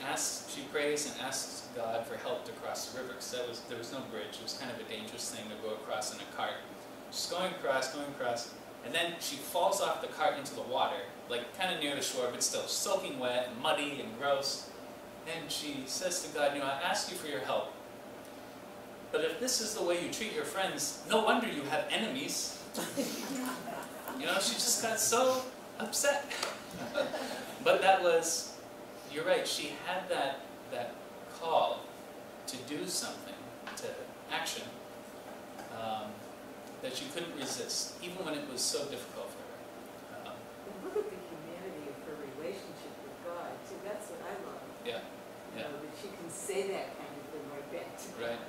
prays and asks God for help to cross the river. So there was no bridge. It was kind of a dangerous thing to go across in a cart. She's going across, and then she falls off the cart into the water, like kind of near the shore, but still soaking wet and muddy and gross. And she says to God, I ask you for your help. But if this is the way you treat your friends, no wonder you have enemies. She just got so upset. But that was, you're right, she had that call to do something, to action, that she couldn't resist, even when it was so difficult for her. And look at the humanity of her relationship with God. See, that's what I love. Yeah. That she can say that kind of thing right back to God. Right.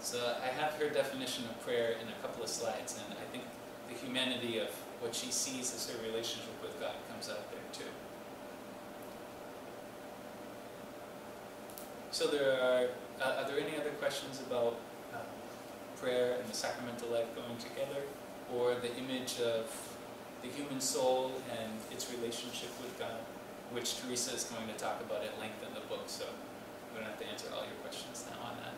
So I have her definition of prayer in a couple of slides, and I think the humanity of what she sees as her relationship with God comes out there too. So are there any other questions about prayer and the sacramental life going together, or the image of the human soul and its relationship with God, which Teresa is going to talk about at length in the book, so we don't have to answer all your questions now on that.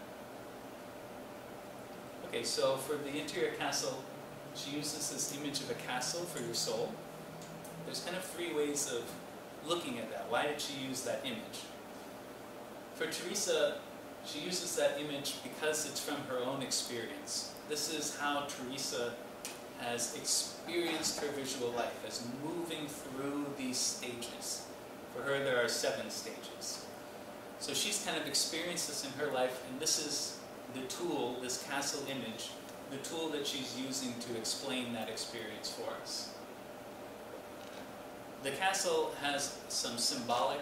Okay, so for the interior castle, she uses this image of a castle for your soul. There's kind of three ways of looking at that. Why did she use that image? For Teresa, she uses that image because it's from her own experience. This is how Teresa has experienced her visual life, as moving through these stages. For her, there are 7 stages. So she's kind of experienced this in her life, and this is the tool, this castle image, the tool that she's using to explain that experience for us. The castle has some symbolic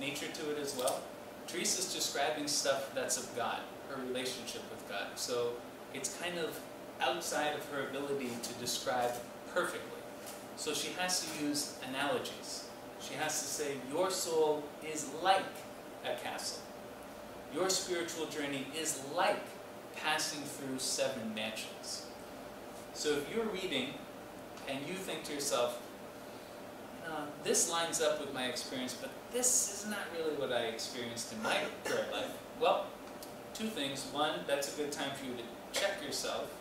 nature to it as well. Teresa's describing stuff that's of God, her relationship with God. So it's kind of outside of her ability to describe perfectly. So she has to use analogies. She has to say, your soul is like a castle. Your spiritual journey is like passing through 7 mansions. So if you're reading and you think to yourself, this lines up with my experience, but this is not really what I experienced in my prayer life. Well, 2 things. 1, that's a good time for you to check yourself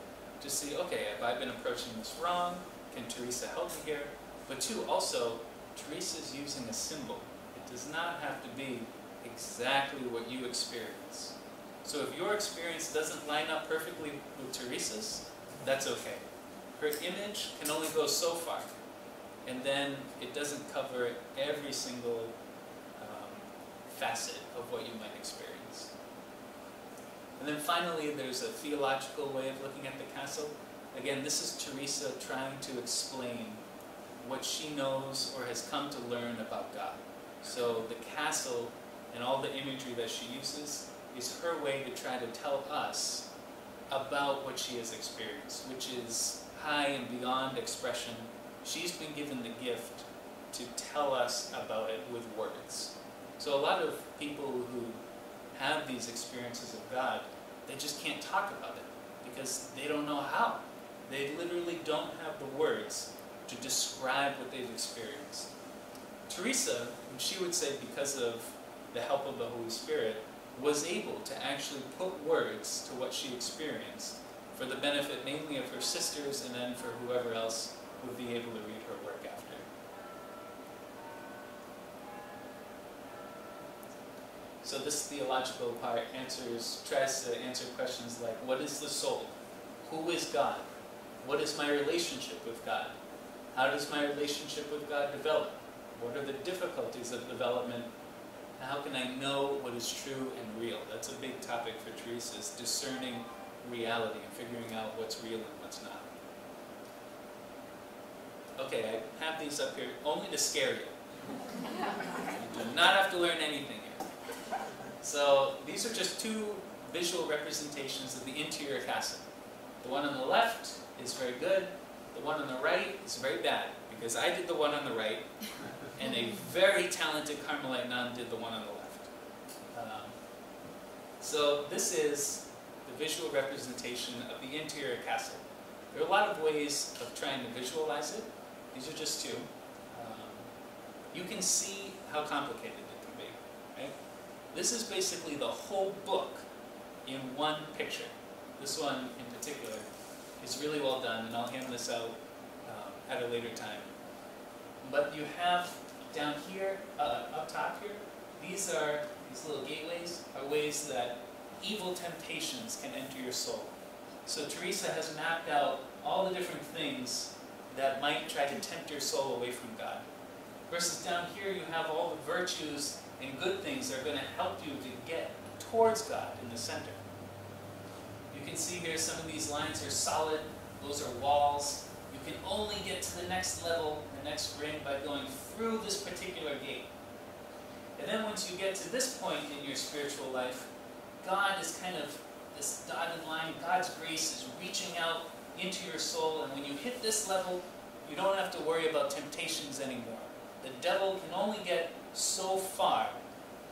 to see, okay, have I been approaching this wrong? Can Teresa help me here? But 2, also, Teresa's using a symbol. It does not have to be exactly what you experience. So if your experience doesn't line up perfectly with Teresa's, that's okay. Her image can only go so far, and then it doesn't cover every single facet of what you might experience. And then finally, there's a theological way of looking at the castle. Again, this is Teresa trying to explain what she knows or has come to learn about God. So the castle and all the imagery that she uses is her way to try to tell us about what she has experienced, which is high and beyond expression. She's been given the gift to tell us about it with words. So a lot of people who have these experiences of God, they just can't talk about it because they don't know how. They literally don't have the words to describe what they've experienced. Teresa, she would say because of the help of the Holy Spirit, was able to actually put words to what she experienced for the benefit mainly of her sisters and then for whoever else would be able to read her work after. So this theological part tries to answer questions like, what is the soul? Who is God? What is my relationship with God? How does my relationship with God develop? What are the difficulties of development? How can I know what is true and real? That's a big topic for Teresa, is discerning reality and figuring out what's real and what's not. Okay, I have these up here only to scare you. You do not have to learn anything here. So these are just two visual representations of the interior castle. The one on the left is very good. The one on the right is very bad, because I did the one on the right, and a very talented Carmelite nun did the one on the left. So this is the visual representation of the interior castle. There are a lot of ways of trying to visualize it. These are just two. You can see how complicated it can be. Right? This is basically the whole book in one picture. This one in particular is really well done, and I'll hand this out at a later time. But you have down here, up top here, these little gateways are ways that evil temptations can enter your soul. So Teresa has mapped out all the different things that might try to tempt your soul away from God. Versus down here, you have all the virtues and good things that are going to help you to get towards God in the center. You can see here some of these lines are solid, those are walls. You can only get to the next level, the next ring, by going through this particular gate. And then once you get to this point in your spiritual life, God is kind of this dotted line. God's grace is reaching out into your soul, and when you hit this level, you don't have to worry about temptations anymore. The devil can only get so far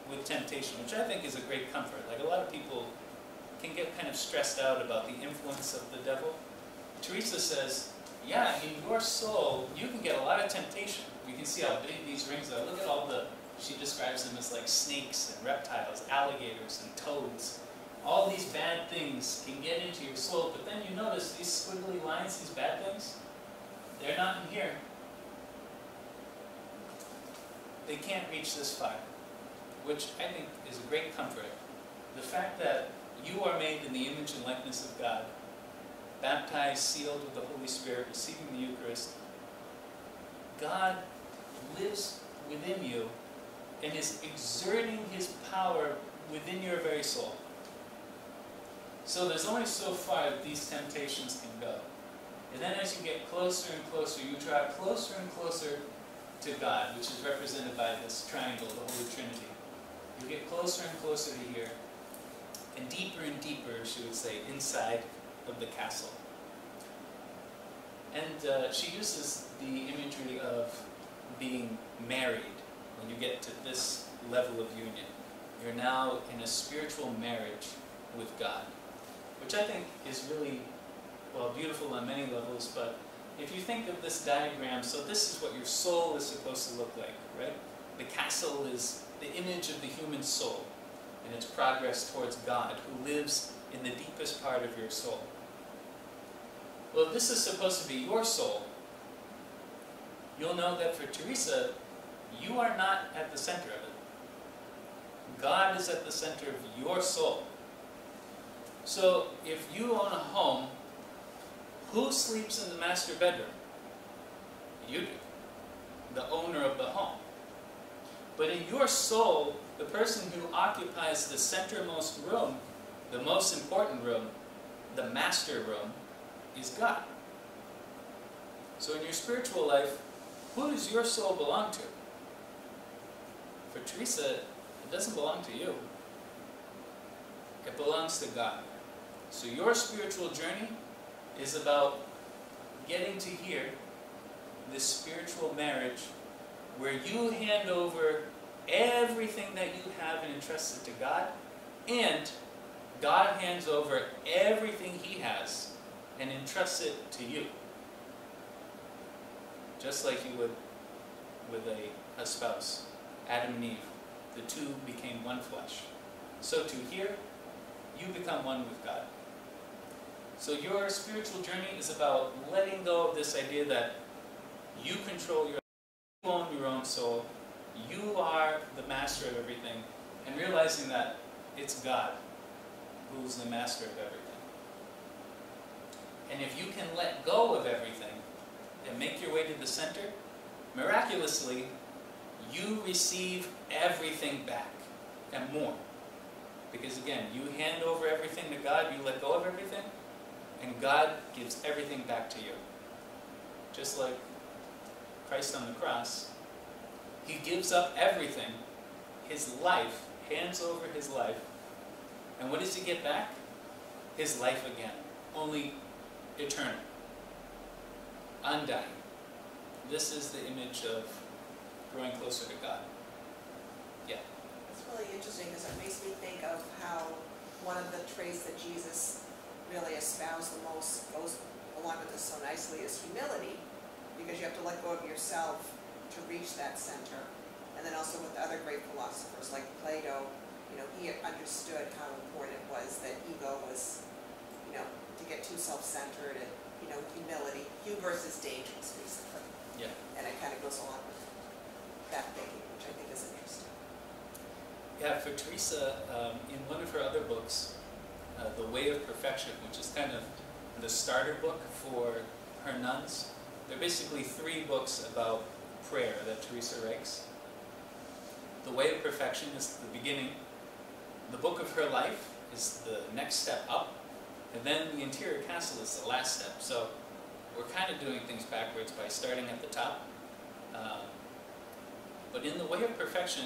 with temptation, which I think is a great comfort. Like, a lot of people can get kind of stressed out about the influence of the devil. Teresa says, yeah, in your soul, you can get a lot of temptation. You can see how big these rings are. Look at all the, she describes them as like snakes and reptiles, alligators and toads. All these bad things can get into your soul, but then you notice these squiggly lines, these bad things, they're not in here. They can't reach this far, which I think is a great comfort. The fact that you are made in the image and likeness of God, baptized, sealed with the Holy Spirit, receiving the Eucharist, God lives within you and is exerting His power within your very soul. So there's only so far that these temptations can go. And then as you get closer and closer, you draw closer and closer to God, which is represented by this triangle, the Holy Trinity. You get closer and closer to here, and deeper, she would say, inside of the castle. And she uses the imagery of being married. When you get to this level of union, you're now in a spiritual marriage with God, which I think is really, well, beautiful on many levels. But if you think of this diagram, so this is what your soul is supposed to look like, right? The castle is the image of the human soul and its progress towards God, who lives in the deepest part of your soul. Well, if this is supposed to be your soul, you'll know that for Teresa, you are not at the center of it. God is at the center of your soul. So if you own a home, who sleeps in the master bedroom? You do, the owner of the home. But in your soul, the person who occupies the centermost room, the most important room, the master room, is God. So in your spiritual life, who does your soul belong to? For Teresa, it doesn't belong to you. It belongs to God. So your spiritual journey is about getting to hear this spiritual marriage where you hand over everything that you have and entrust it to God, and God hands over everything He has and entrusts it to you. Just like you would with a spouse. Adam and Eve, the two became one flesh. So too here, you become one with God. So your spiritual journey is about letting go of this idea that you control your life, you own your own soul, you are the master of everything, and realizing that it's God who's the master of everything. And if you can let go of everything and make your way to the center, miraculously, you receive everything back and more. Because again, you hand over everything to God, you let go of everything, and God gives everything back to you. Just like Christ on the cross, He gives up everything, His life, hands over His life, and what does He get back? His life again, only eternal, undying. This is the image of growing closer to God. Yeah. It's really interesting because it makes me think of how one of the traits that Jesus really espoused the most, goes along with this so nicely, is humility, because you have to let go of yourself to reach that center. And then also with other great philosophers like Plato, you know, he understood how important it was that ego was, you know, to get too self-centered, and, you know, humility, hubris is dangerous, basically. Yeah. And it kind of goes along with that thinking, which I think is interesting. Yeah, for Teresa, in one of her other books, The Way of Perfection, which is kind of the starter book for her nuns. They're basically three books about prayer that Teresa writes. The Way of Perfection is the beginning. The Book of Her Life is the next step up. And then the Interior Castle is the last step. So we're kind of doing things backwards by starting at the top. But in the Way of Perfection,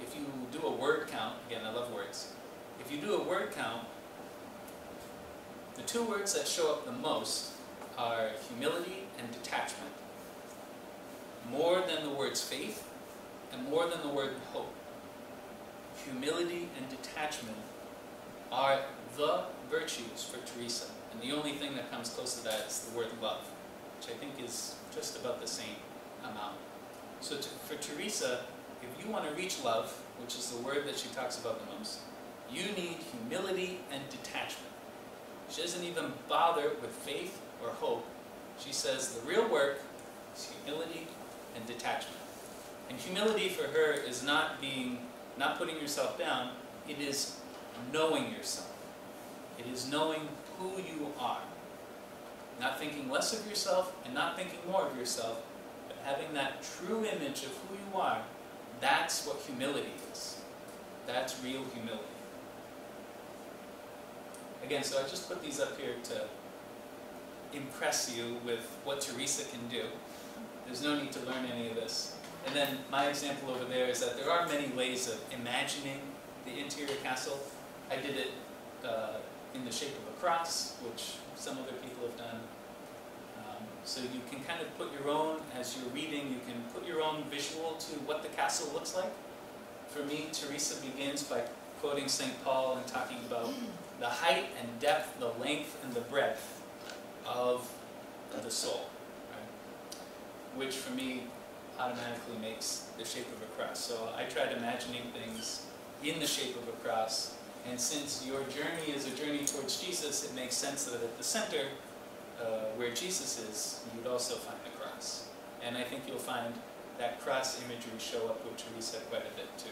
if you do a word count, again, I love words. If you do a word count, the two words that show up the most are humility and detachment. More than the words faith, and more than the word hope. Humility and detachment are the virtues for Teresa. And the only thing that comes close to that is the word love, which I think is just about the same amount. So for Teresa, if you want to reach love, which is the word that she talks about the most, you need humility and detachment. She doesn't even bother with faith or hope. She says the real work is humility and detachment. And humility for her is not putting yourself down. It is knowing yourself. It is knowing who you are. Not thinking less of yourself and not thinking more of yourself, but having that true image of who you are. That's what humility is. That's real humility. Again, so I just put these up here to impress you with what Teresa can do. There's no need to learn any of this. And then my example over there is that there are many ways of imagining the interior castle. I did it in the shape of a cross, which some other people have done. So you can kind of put your own, as you're reading, you can put your own visual to what the castle looks like. For me, Teresa begins by quoting St. Paul and talking about the height and depth, the length and the breadth of the soul, right? Which for me automatically makes the shape of a cross. So I tried imagining things in the shape of a cross, and since your journey is a journey towards Jesus, it makes sense that at the center, where Jesus is, you'd also find the cross. And I think you'll find that cross imagery show up with Teresa quite a bit too.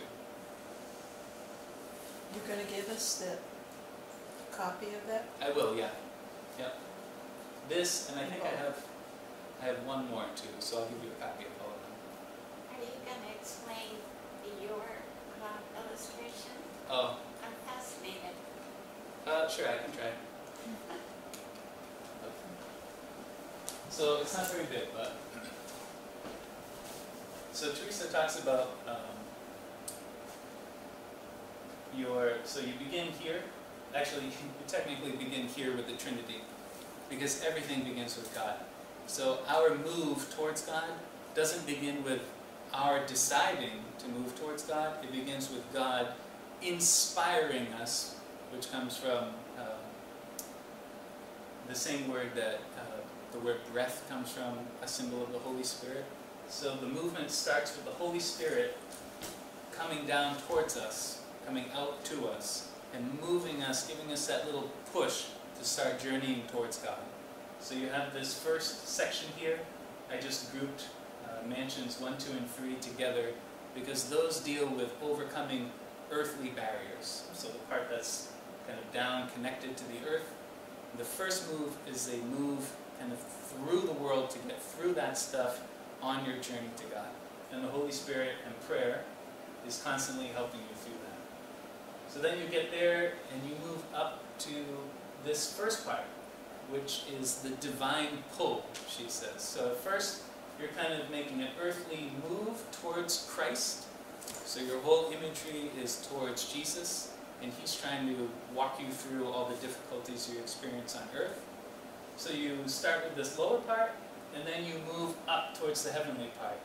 going to give us the copy of that? I will, yeah. Yep. This, and I think I have one more too, so I'll give you a copy of all of them. Are you going to explain your illustration? Oh. I'm fascinated. Sure, I can try. So it's not very big, but so Teresa talks about so you begin here. Actually, you technically begin here with the Trinity, because everything begins with God. So our move towards God doesn't begin with our deciding to move towards God. It begins with God inspiring us, which comes from the same word that the word breath comes from, a symbol of the Holy Spirit. So the movement starts with the Holy Spirit coming down towards us, coming out to us, and moving us, giving us that little push to start journeying towards God. So you have this first section here. I just grouped mansions 1, 2, and 3 together because those deal with overcoming earthly barriers. So the part that's kind of down, connected to the earth. The first move is a move kind of through the world to get through that stuff on your journey to God. And the Holy Spirit and prayer is constantly helping you through that. So then you get there and you move up to this first part, which is the divine pull, she says. So at first, you're kind of making an earthly move towards Christ. So your whole imagery is towards Jesus, and he's trying to walk you through all the difficulties you experience on earth. So you start with this lower part, and then you move up towards the heavenly part.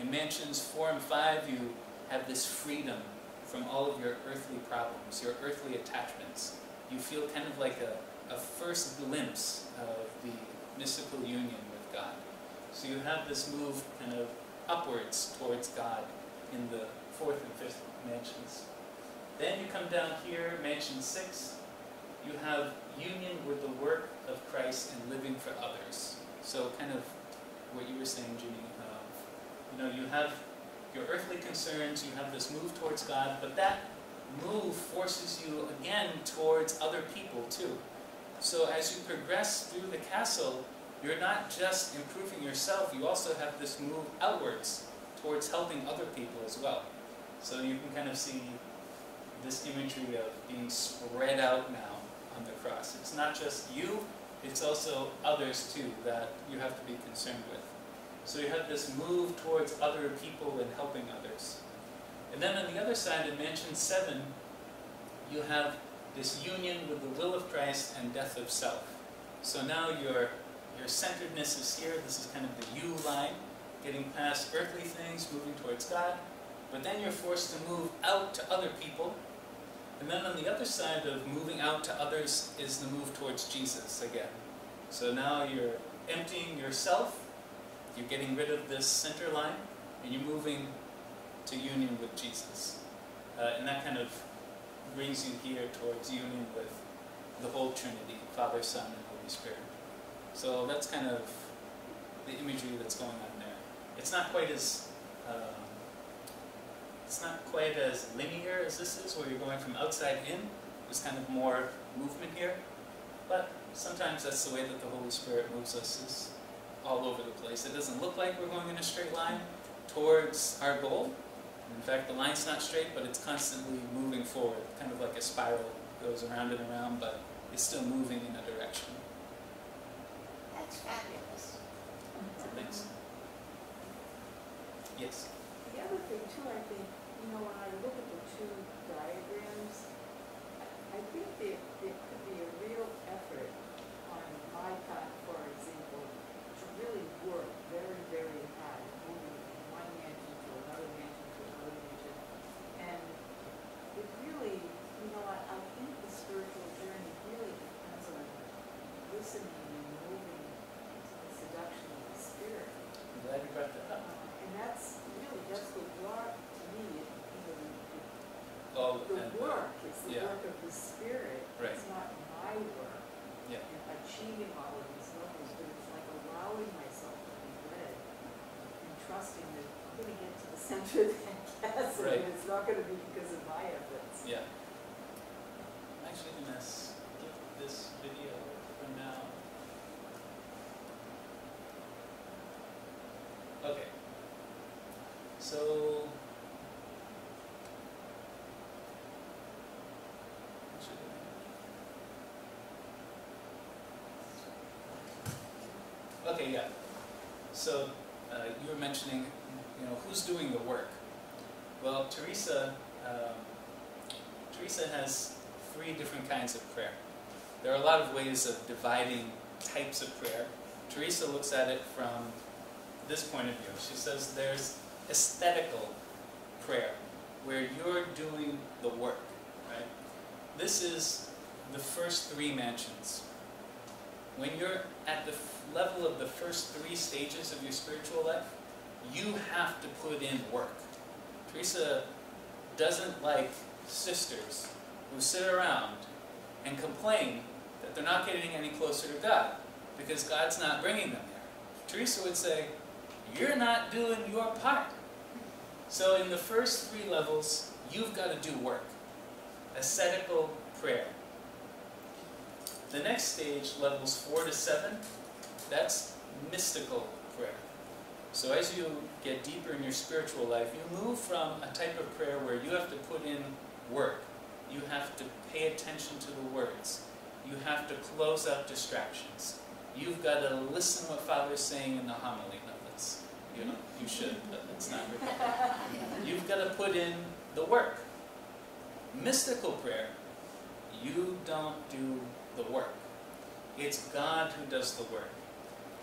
In mansions 4 and 5, you have this freedom from all of your earthly problems, your earthly attachments. You feel kind of like a first glimpse of the mystical union with God. So you have this move kind of upwards towards God in the 4th and 5th mansions. Then you come down here, mansion 6, you have union with the work of Christ and living for others. So kind of what you were saying, Jeannie, you have your earthly concerns, you have this move towards God, but that move forces you again towards other people too. So as you progress through the castle, you're not just improving yourself, you also have this move outwards towards helping other people as well. So you can kind of see this imagery of being spread out now on the cross. It's not just you, it's also others too that you have to be concerned with. So you have this move towards other people and helping others. And then on the other side, in Mansion 7, you have this union with the will of Christ and death of self. So now your centeredness is here. This is kind of the you line, getting past earthly things, moving towards God. But then you're forced to move out to other people. And then on the other side of moving out to others is the move towards Jesus again. So now you're emptying yourself, you're getting rid of this center line, and you're moving to union with Jesus. And that kind of brings you here towards union with the whole Trinity, Father, Son, and Holy Spirit. So that's kind of the imagery that's going on there. It's not quite as linear as this is, where you're going from outside in. There's kind of more movement here. But sometimes that's the way that the Holy Spirit moves us, is all over the place. It doesn't look like we're going in a straight line towards our goal. In fact, the line's not straight, but it's constantly moving forward, kind of like a spiral. It goes around and around, but it's still moving in a direction. That's fabulous. Thanks. Yes? The other thing, too, I think, when I look at the two diagrams, I think there could be a real effort on my part, for example, to really work very, very hard, moving from one mansion to another mansion to another mansion. And it really, I think the spiritual journey really depends on listening and moving to the seduction of the spirit. I'm glad you brought that up. And that's really, that's the work to me. It's the work of the Spirit. Right. It's not my work. Yeah. And achieving all of these levels, but it's like allowing myself to be led and trusting that I'm going to get to the center of that castle. Right. And it's not going to be because of my efforts. Yeah. I'm actually going to skip this video for now. Okay. So, okay, yeah. So you were mentioning, you know, who's doing the work? Well, Teresa has three different kinds of prayer. There are a lot of ways of dividing types of prayer. Teresa looks at it from this point of view. She says there's aesthetical prayer, where you're doing the work, right? This is the first three mansions. When you're at the level of the first three stages of your spiritual life, you have to put in work. Teresa doesn't like sisters who sit around and complain that they're not getting any closer to God because God's not bringing them there. Teresa would say, you're not doing your part. So in the first three levels, you've got to do work. Ascetical prayer. The next stage, levels 4 to 7, that's mystical prayer. So as you get deeper in your spiritual life, you move from a type of prayer where you have to put in work. You have to pay attention to the words. You have to close out distractions. You've got to listen what Father's saying in the homily. No, that's, you know, you should, but it's not required. You've got to put in the work. Mystical prayer, you don't do the work. It's God who does the work.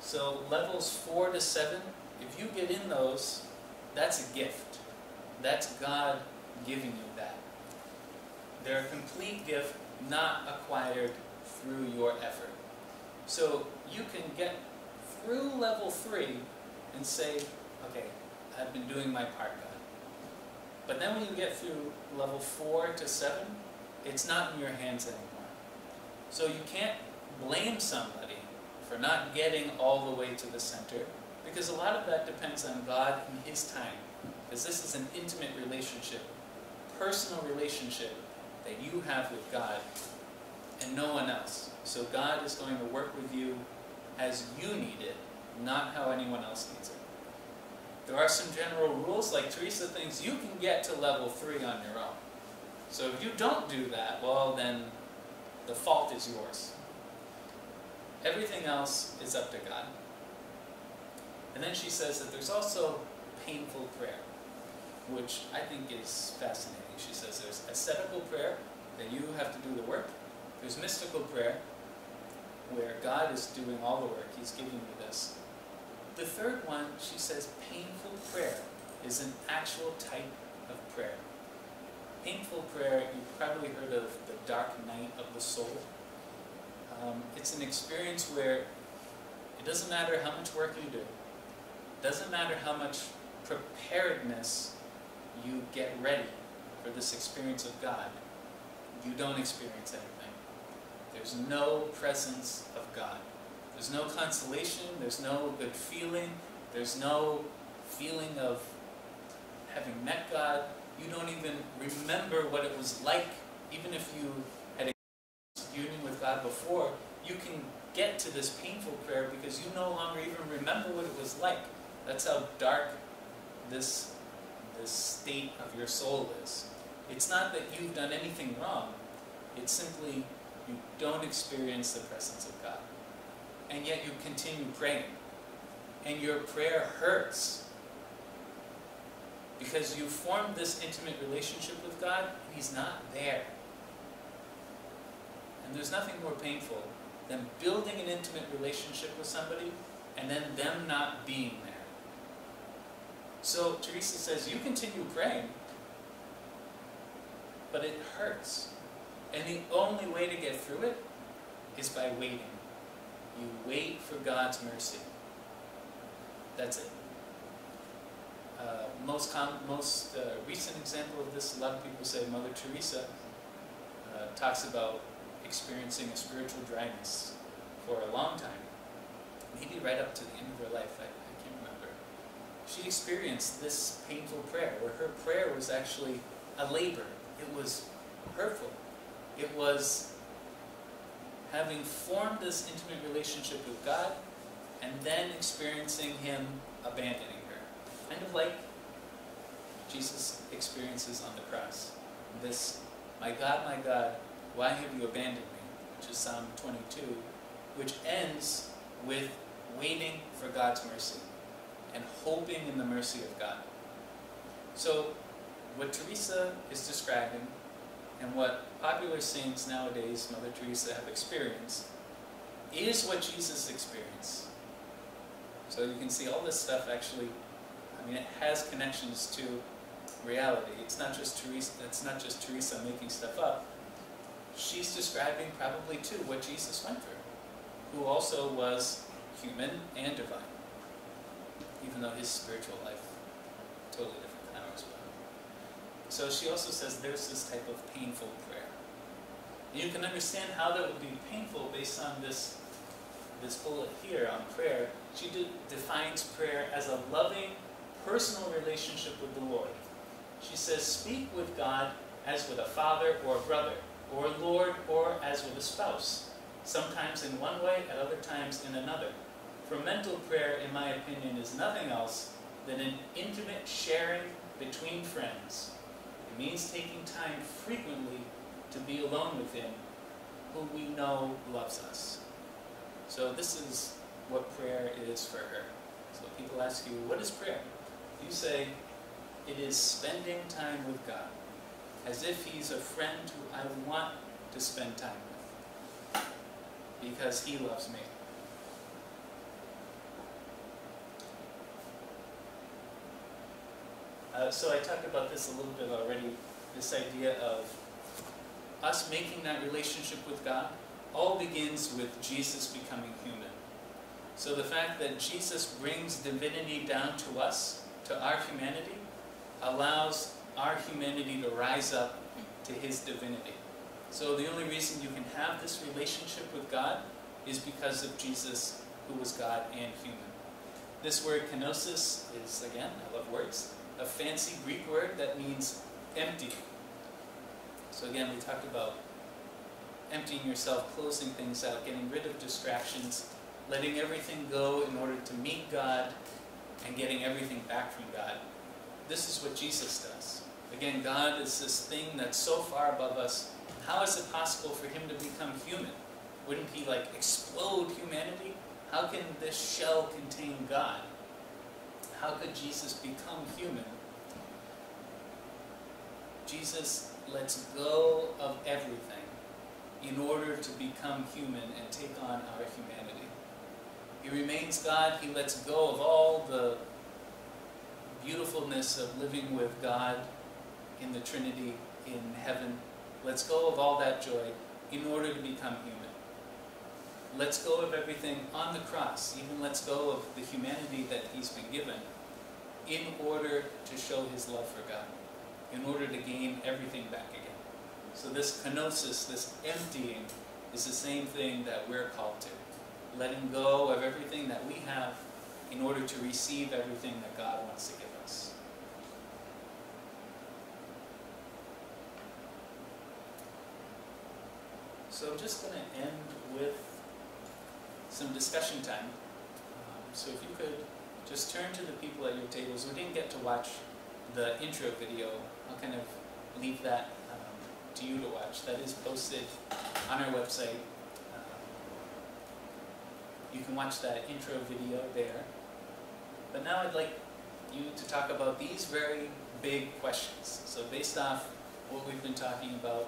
So levels 4 to 7, if you get in those, that's a gift. That's God giving you that. They're a complete gift, not acquired through your effort. So you can get through level 3 and say, okay, I've been doing my part, God. But then when you get through level 4 to 7, it's not in your hands anymore. So you can't blame somebody for not getting all the way to the center, because a lot of that depends on God and His time, because this is an intimate relationship, personal relationship that you have with God and no one else. So God is going to work with you as you need it, not how anyone else needs it. There are some general rules, like Teresa thinks you can get to level 3 on your own. So if you don't do that, well then the fault is yours. Everything else is up to God. And then she says that there's also painful prayer, which I think is fascinating. She says there's ascetical prayer, that you have to do the work. There's mystical prayer, where God is doing all the work. He's giving you this. The third one, she says, painful prayer is an actual type of prayer. Painful prayer, you've probably heard of the dark night of the soul. It's an experience where it doesn't matter how much work you do. It doesn't matter how much preparedness you get ready for this experience of God. You don't experience anything. There's no presence of God. There's no consolation, there's no good feeling, there's no feeling of having met God. You don't even remember what it was like. Even if you had experienced union with God before, you can get to this painful prayer because you no longer even remember what it was like. That's how dark this state of your soul is. It's not that you've done anything wrong, it's simply you don't experience the presence of God. And yet you continue praying. And your prayer hurts. Because you formed this intimate relationship with God, and He's not there. And there's nothing more painful than building an intimate relationship with somebody, and then them not being there. So Teresa says, you continue praying, but it hurts. And the only way to get through it is by waiting. You wait for God's mercy. That's it. Most recent example of this, a lot of people say Mother Teresa talks about experiencing a spiritual dryness for a long time, maybe right up to the end of her life, I can't remember. She experienced this painful prayer, where her prayer was actually a labor. It was hurtful. It was having formed this intimate relationship with God and then experiencing Him abandoning her. Kind of like Jesus experiences on the cross. This, my God, why have you abandoned me? Which is Psalm 22, which ends with waiting for God's mercy and hoping in the mercy of God. So what Teresa is describing and what popular saints nowadays, Mother Teresa, have experienced is what Jesus experienced. So you can see all this stuff actually, I mean, it has connections to reality. It's not just Teresa making stuff up. She's describing probably too what Jesus went through, who also was human and divine, even though his spiritual life totally different. So she also says there's this type of painful prayer. And you can understand how that would be painful based on this bullet here on prayer. She defines prayer as a loving, personal relationship with the Lord. She says, speak with God as with a father or a brother, or Lord, or as with a spouse, sometimes in one way, at other times in another. For mental prayer, in my opinion, is nothing else than an intimate sharing between friends. It means taking time frequently to be alone with Him, who we know loves us. So this is what prayer is for her. So people ask you, what is prayer? You say, it is spending time with God, as if He's a friend who I want to spend time with, because He loves me. So I talked about this a little bit already, this idea of us making that relationship with God all begins with Jesus becoming human. So the fact that Jesus brings divinity down to us, to our humanity, allows our humanity to rise up to His divinity. So the only reason you can have this relationship with God is because of Jesus, who was God and human. This word kenosis is, again, I love words, a fancy Greek word that means empty. So again, we talked about emptying yourself, closing things out, getting rid of distractions, letting everything go in order to meet God, and getting everything back from God. This is what Jesus does. Again, God is this thing that's so far above us. How is it possible for Him to become human? Wouldn't He like explode humanity? How can this shell contain God? How could Jesus become human? Jesus lets go of everything in order to become human and take on our humanity. He remains God. He lets go of all the beautifulness of living with God in the Trinity, in heaven. Lets go of all that joy in order to become human. Lets go of everything on the cross, even lets go of the humanity that He's been given, in order to show His love for God, in order to gain everything back again. So this kenosis, this emptying, is the same thing that we're called to. Letting go of everything that we have in order to receive everything that God wants to give us. So I'm just going to end with some discussion time. So if you could just turn to the people at your tables. We didn't get to watch the intro video. I'll kind of leave that to you to watch. That is posted on our website. You can watch that intro video there. But now I'd like you to talk about these very big questions. So based off what we've been talking about,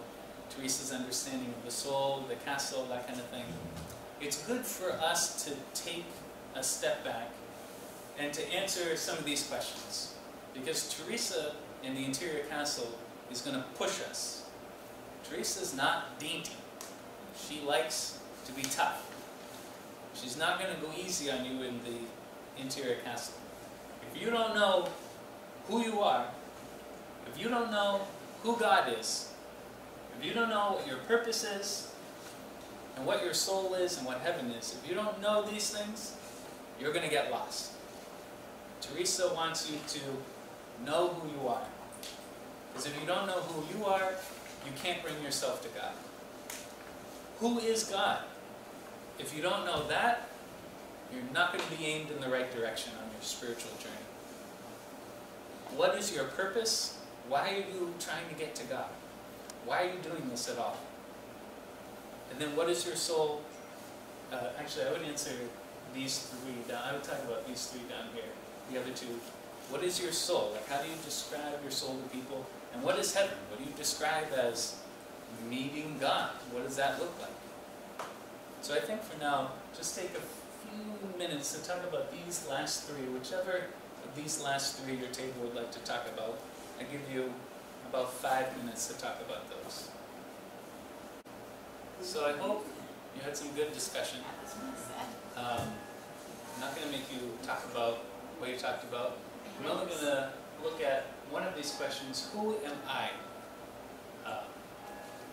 Teresa's understanding of the soul, the castle, that kind of thing, it's good for us to take a step back and to answer some of these questions. Because Teresa in the Interior Castle is going to push us. Teresa's not dainty. She likes to be tough. She's not going to go easy on you in the Interior Castle. If you don't know who you are, if you don't know who God is, if you don't know what your purpose is, and what your soul is and what heaven is, if you don't know these things, you're going to get lost. Teresa wants you to know who you are. Because if you don't know who you are, you can't bring yourself to God. Who is God? If you don't know that, you're not going to be aimed in the right direction on your spiritual journey. What is your purpose? Why are you trying to get to God? Why are you doing this at all? And then what is your soul? Actually, I would answer these three down. I would talk about these three down here. The other two. What is your soul? Like, how do you describe your soul to people? And what is heaven? What do you describe as meeting God? What does that look like? So I think for now, just take a few minutes to talk about these last three, whichever of these last three your table would like to talk about. I give you about 5 minutes to talk about those. So I hope you had some good discussion. I'm not going to make you talk about what you talked about. I'm only going to look at one of these questions: who am I?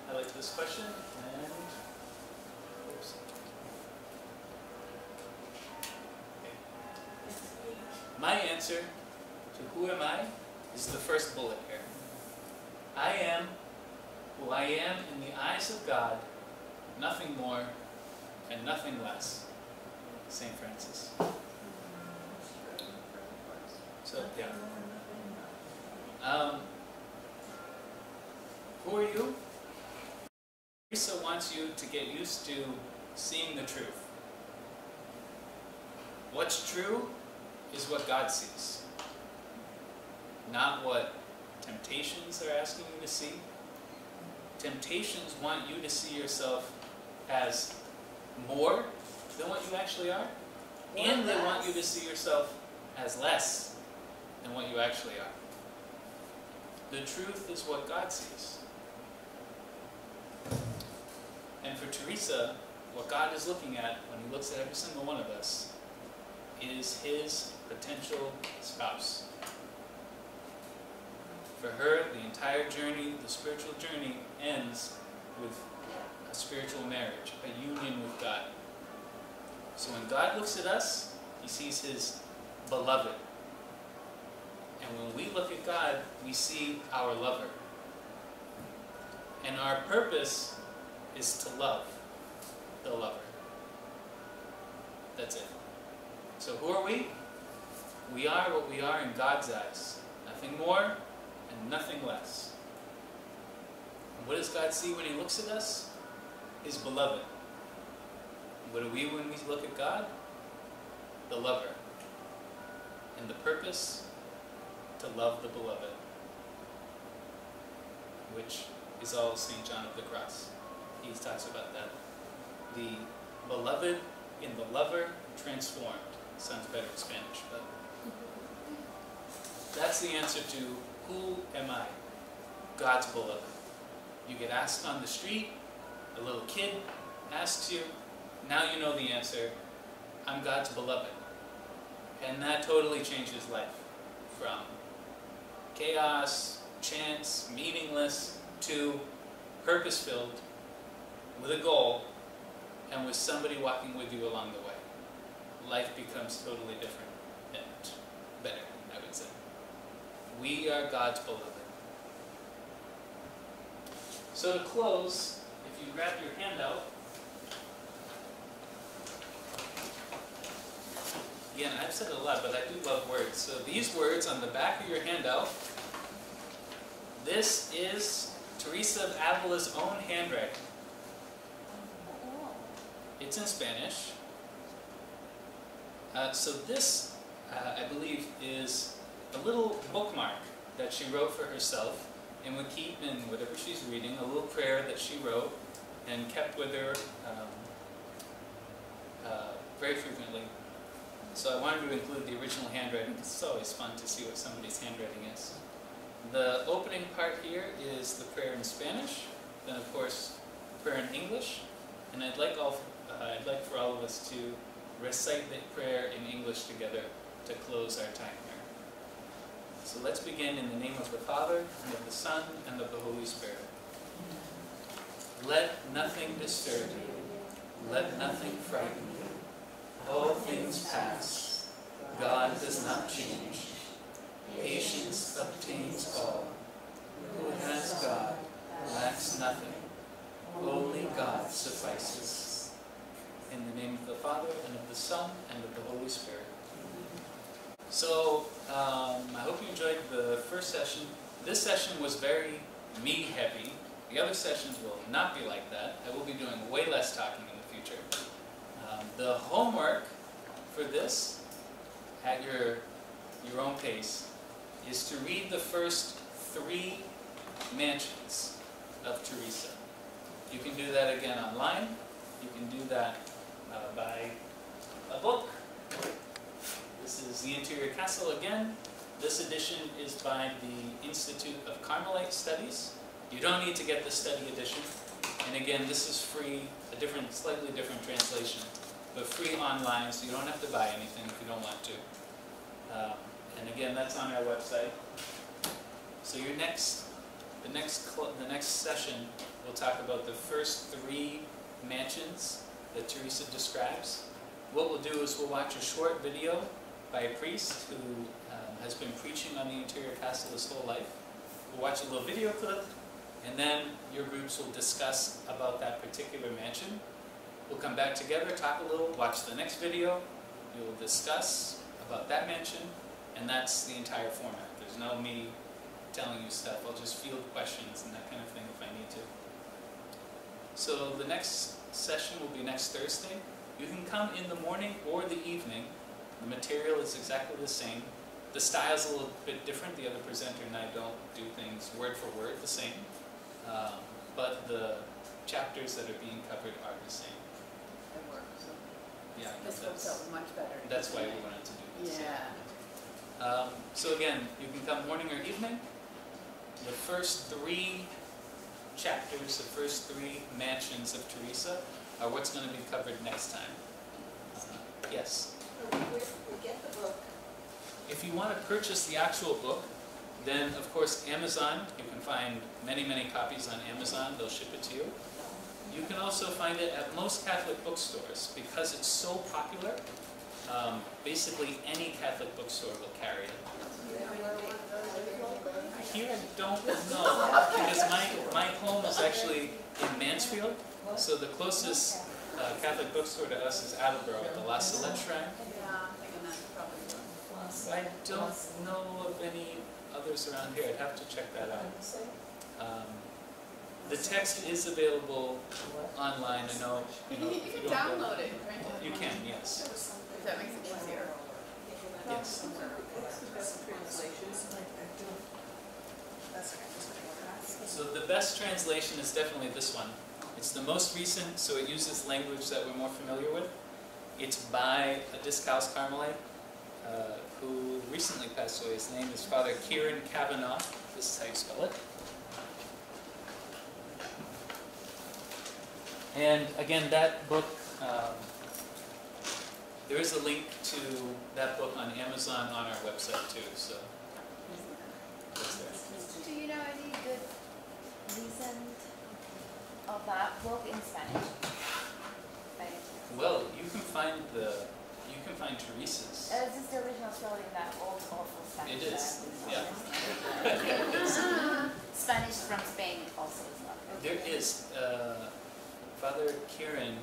I like this question, and oops. Okay. My answer to who am I is the first bullet here. I am who I am in the eyes of God, nothing more and nothing less. St. Francis. So, yeah. Who are you? Teresa wants you to get used to seeing the truth. What's true is what God sees, not what temptations are asking you to see. Temptations want you to see yourself as more than what you actually are, and they want you to see yourself as less than what you actually are. The truth is what God sees. And for Teresa, what God is looking at when he looks at every single one of us is his potential spouse. For her, the entire journey, the spiritual journey, ends with a spiritual marriage, a union with God. So when God looks at us, he sees his beloved. And when we look at God, we see our lover. And our purpose is to love the lover. That's it. So who are we? We are what we are in God's eyes. Nothing more and nothing less. And what does God see when he looks at us? His beloved. And what are we when we look at God? The lover. And the purpose? To love the beloved, which is all St. John of the Cross. He talks about that. The beloved in the lover transformed. Sounds better in Spanish, but that's the answer to who am I? God's beloved. You get asked on the street, a little kid asks you, now you know the answer. I'm God's beloved. And that totally changes life from chaos, chance, meaningless, to purpose-filled, with a goal, and with somebody walking with you along the way. Life becomes totally different and better, I would say. We are God's beloved. So to close, if you grab your handout, again, I've said it a lot, but I do love words. So these words on the back of your handout, this is Teresa of Avila's own handwriting. It's in Spanish. So this, I believe, is a little bookmark that she wrote for herself and would keep in whatever she's reading, a little prayer that she wrote and kept with her very frequently. So I wanted to include the original handwriting because it's always fun to see what somebody's handwriting is. The opening part here is the prayer in Spanish, then of course the prayer in English, and I'd like for all of us to recite that prayer in English together to close our time here. So let's begin in the name of the Father, and of the Son, and of the Holy Spirit. Let nothing disturb you. Let nothing frighten you. All things pass. God does not change. Patience obtains all. Who has God lacks nothing. Only of God suffices. In the name of the Father, and of the Son, and of the Holy Spirit. So, I hope you enjoyed the first session. This session was very me-heavy. The other sessions will not be like that. I will be doing way less talking in the future. The homework for this, at your own pace, is to read the first three mansions of Teresa. You can do that again online. You can do that by a book. This is the Interior Castle again. This edition is by the Institute of Carmelite Studies. You don't need to get the study edition. And again, this is free, a different, slightly different translation, but free online, so you don't have to buy anything if you don't want to. And again, that's on our website. So your next session, we'll talk about the first three mansions that Teresa describes. What we'll do is we'll watch a short video by a priest who has been preaching on the Interior Castle his whole life. We'll watch a little video clip, and then your groups will discuss about that particular mansion. We'll come back together, talk a little, watch the next video. We will discuss about that mansion, and that's the entire format. There's no me telling you stuff. I'll just field questions and that kind of thing if I need to. So the next session will be next Thursday. You can come in the morning or the evening. The material is exactly the same. The style is a little bit different. The other presenter and I don't do things word for word the same. But the chapters that are being covered are the same. It works. Yeah, this works out much better. That's why we wanted to do this. Yeah. So again, you can come morning or evening. The first three chapters, the first three mansions of Teresa are what's going to be covered next time. Yes? Where do we get the book? If you want to purchase the actual book, then of course Amazon, you can find many, many copies on Amazon. They'll ship it to you. You can also find it at most Catholic bookstores because it's so popular. Basically any Catholic bookstore will carry it. Here I don't know, because my home is actually in Mansfield, so the closest Catholic bookstore to us is Attleboro at the La Salette Shrine. I don't know of any others around here. I'd have to check that out. The text is available online. I know you can download it. Right? You can, yes. That makes it easier. Yes. So the best translation is definitely this one. It's the most recent, so it uses language that we're more familiar with. It's by a Discalced Carmelite who recently passed away. His name is Father Kieran Kavanaugh. This is how you spell it. And again, that book, there is a link to that book on Amazon on our website too. So. Do you know any good reason of that book in Spanish? Well, you can find Teresa's. It's just the original story in that old, awful Spanish. It is, yeah. Spanish from Spain also is not good. There is. Father Kieran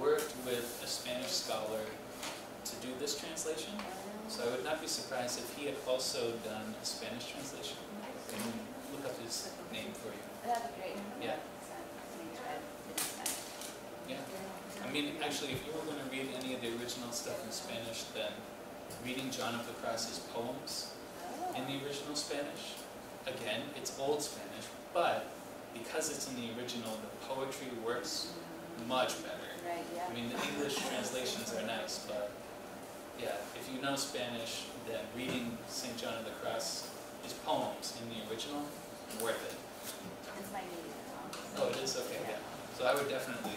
worked with a Spanish scholar to do this translation. So I would not be surprised if he had also done a Spanish translation. I can look up his name for you. That'd be great. Yeah. Yeah. I mean, actually, if you were going to read any of the original stuff in Spanish, then reading John of the Cross's poems in the original Spanish, again, it's old Spanish, but because it's in the original, the poetry works much better. Right, yeah. I mean, the English translations are nice, but yeah, if you know Spanish, then reading St. John of the Cross, his poems in the original, worth it. It's my native tongue. Oh, it is? Okay, yeah. So I would definitely,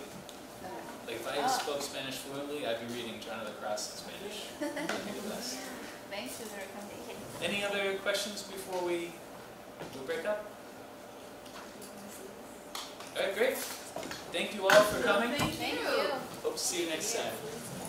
like if I spoke Spanish fluently, I'd be reading John of the Cross in Spanish. Thanks for the recommendation. Any other questions before we break up? All right, great. Thank you all for coming. Thank you. Hope to see you next time.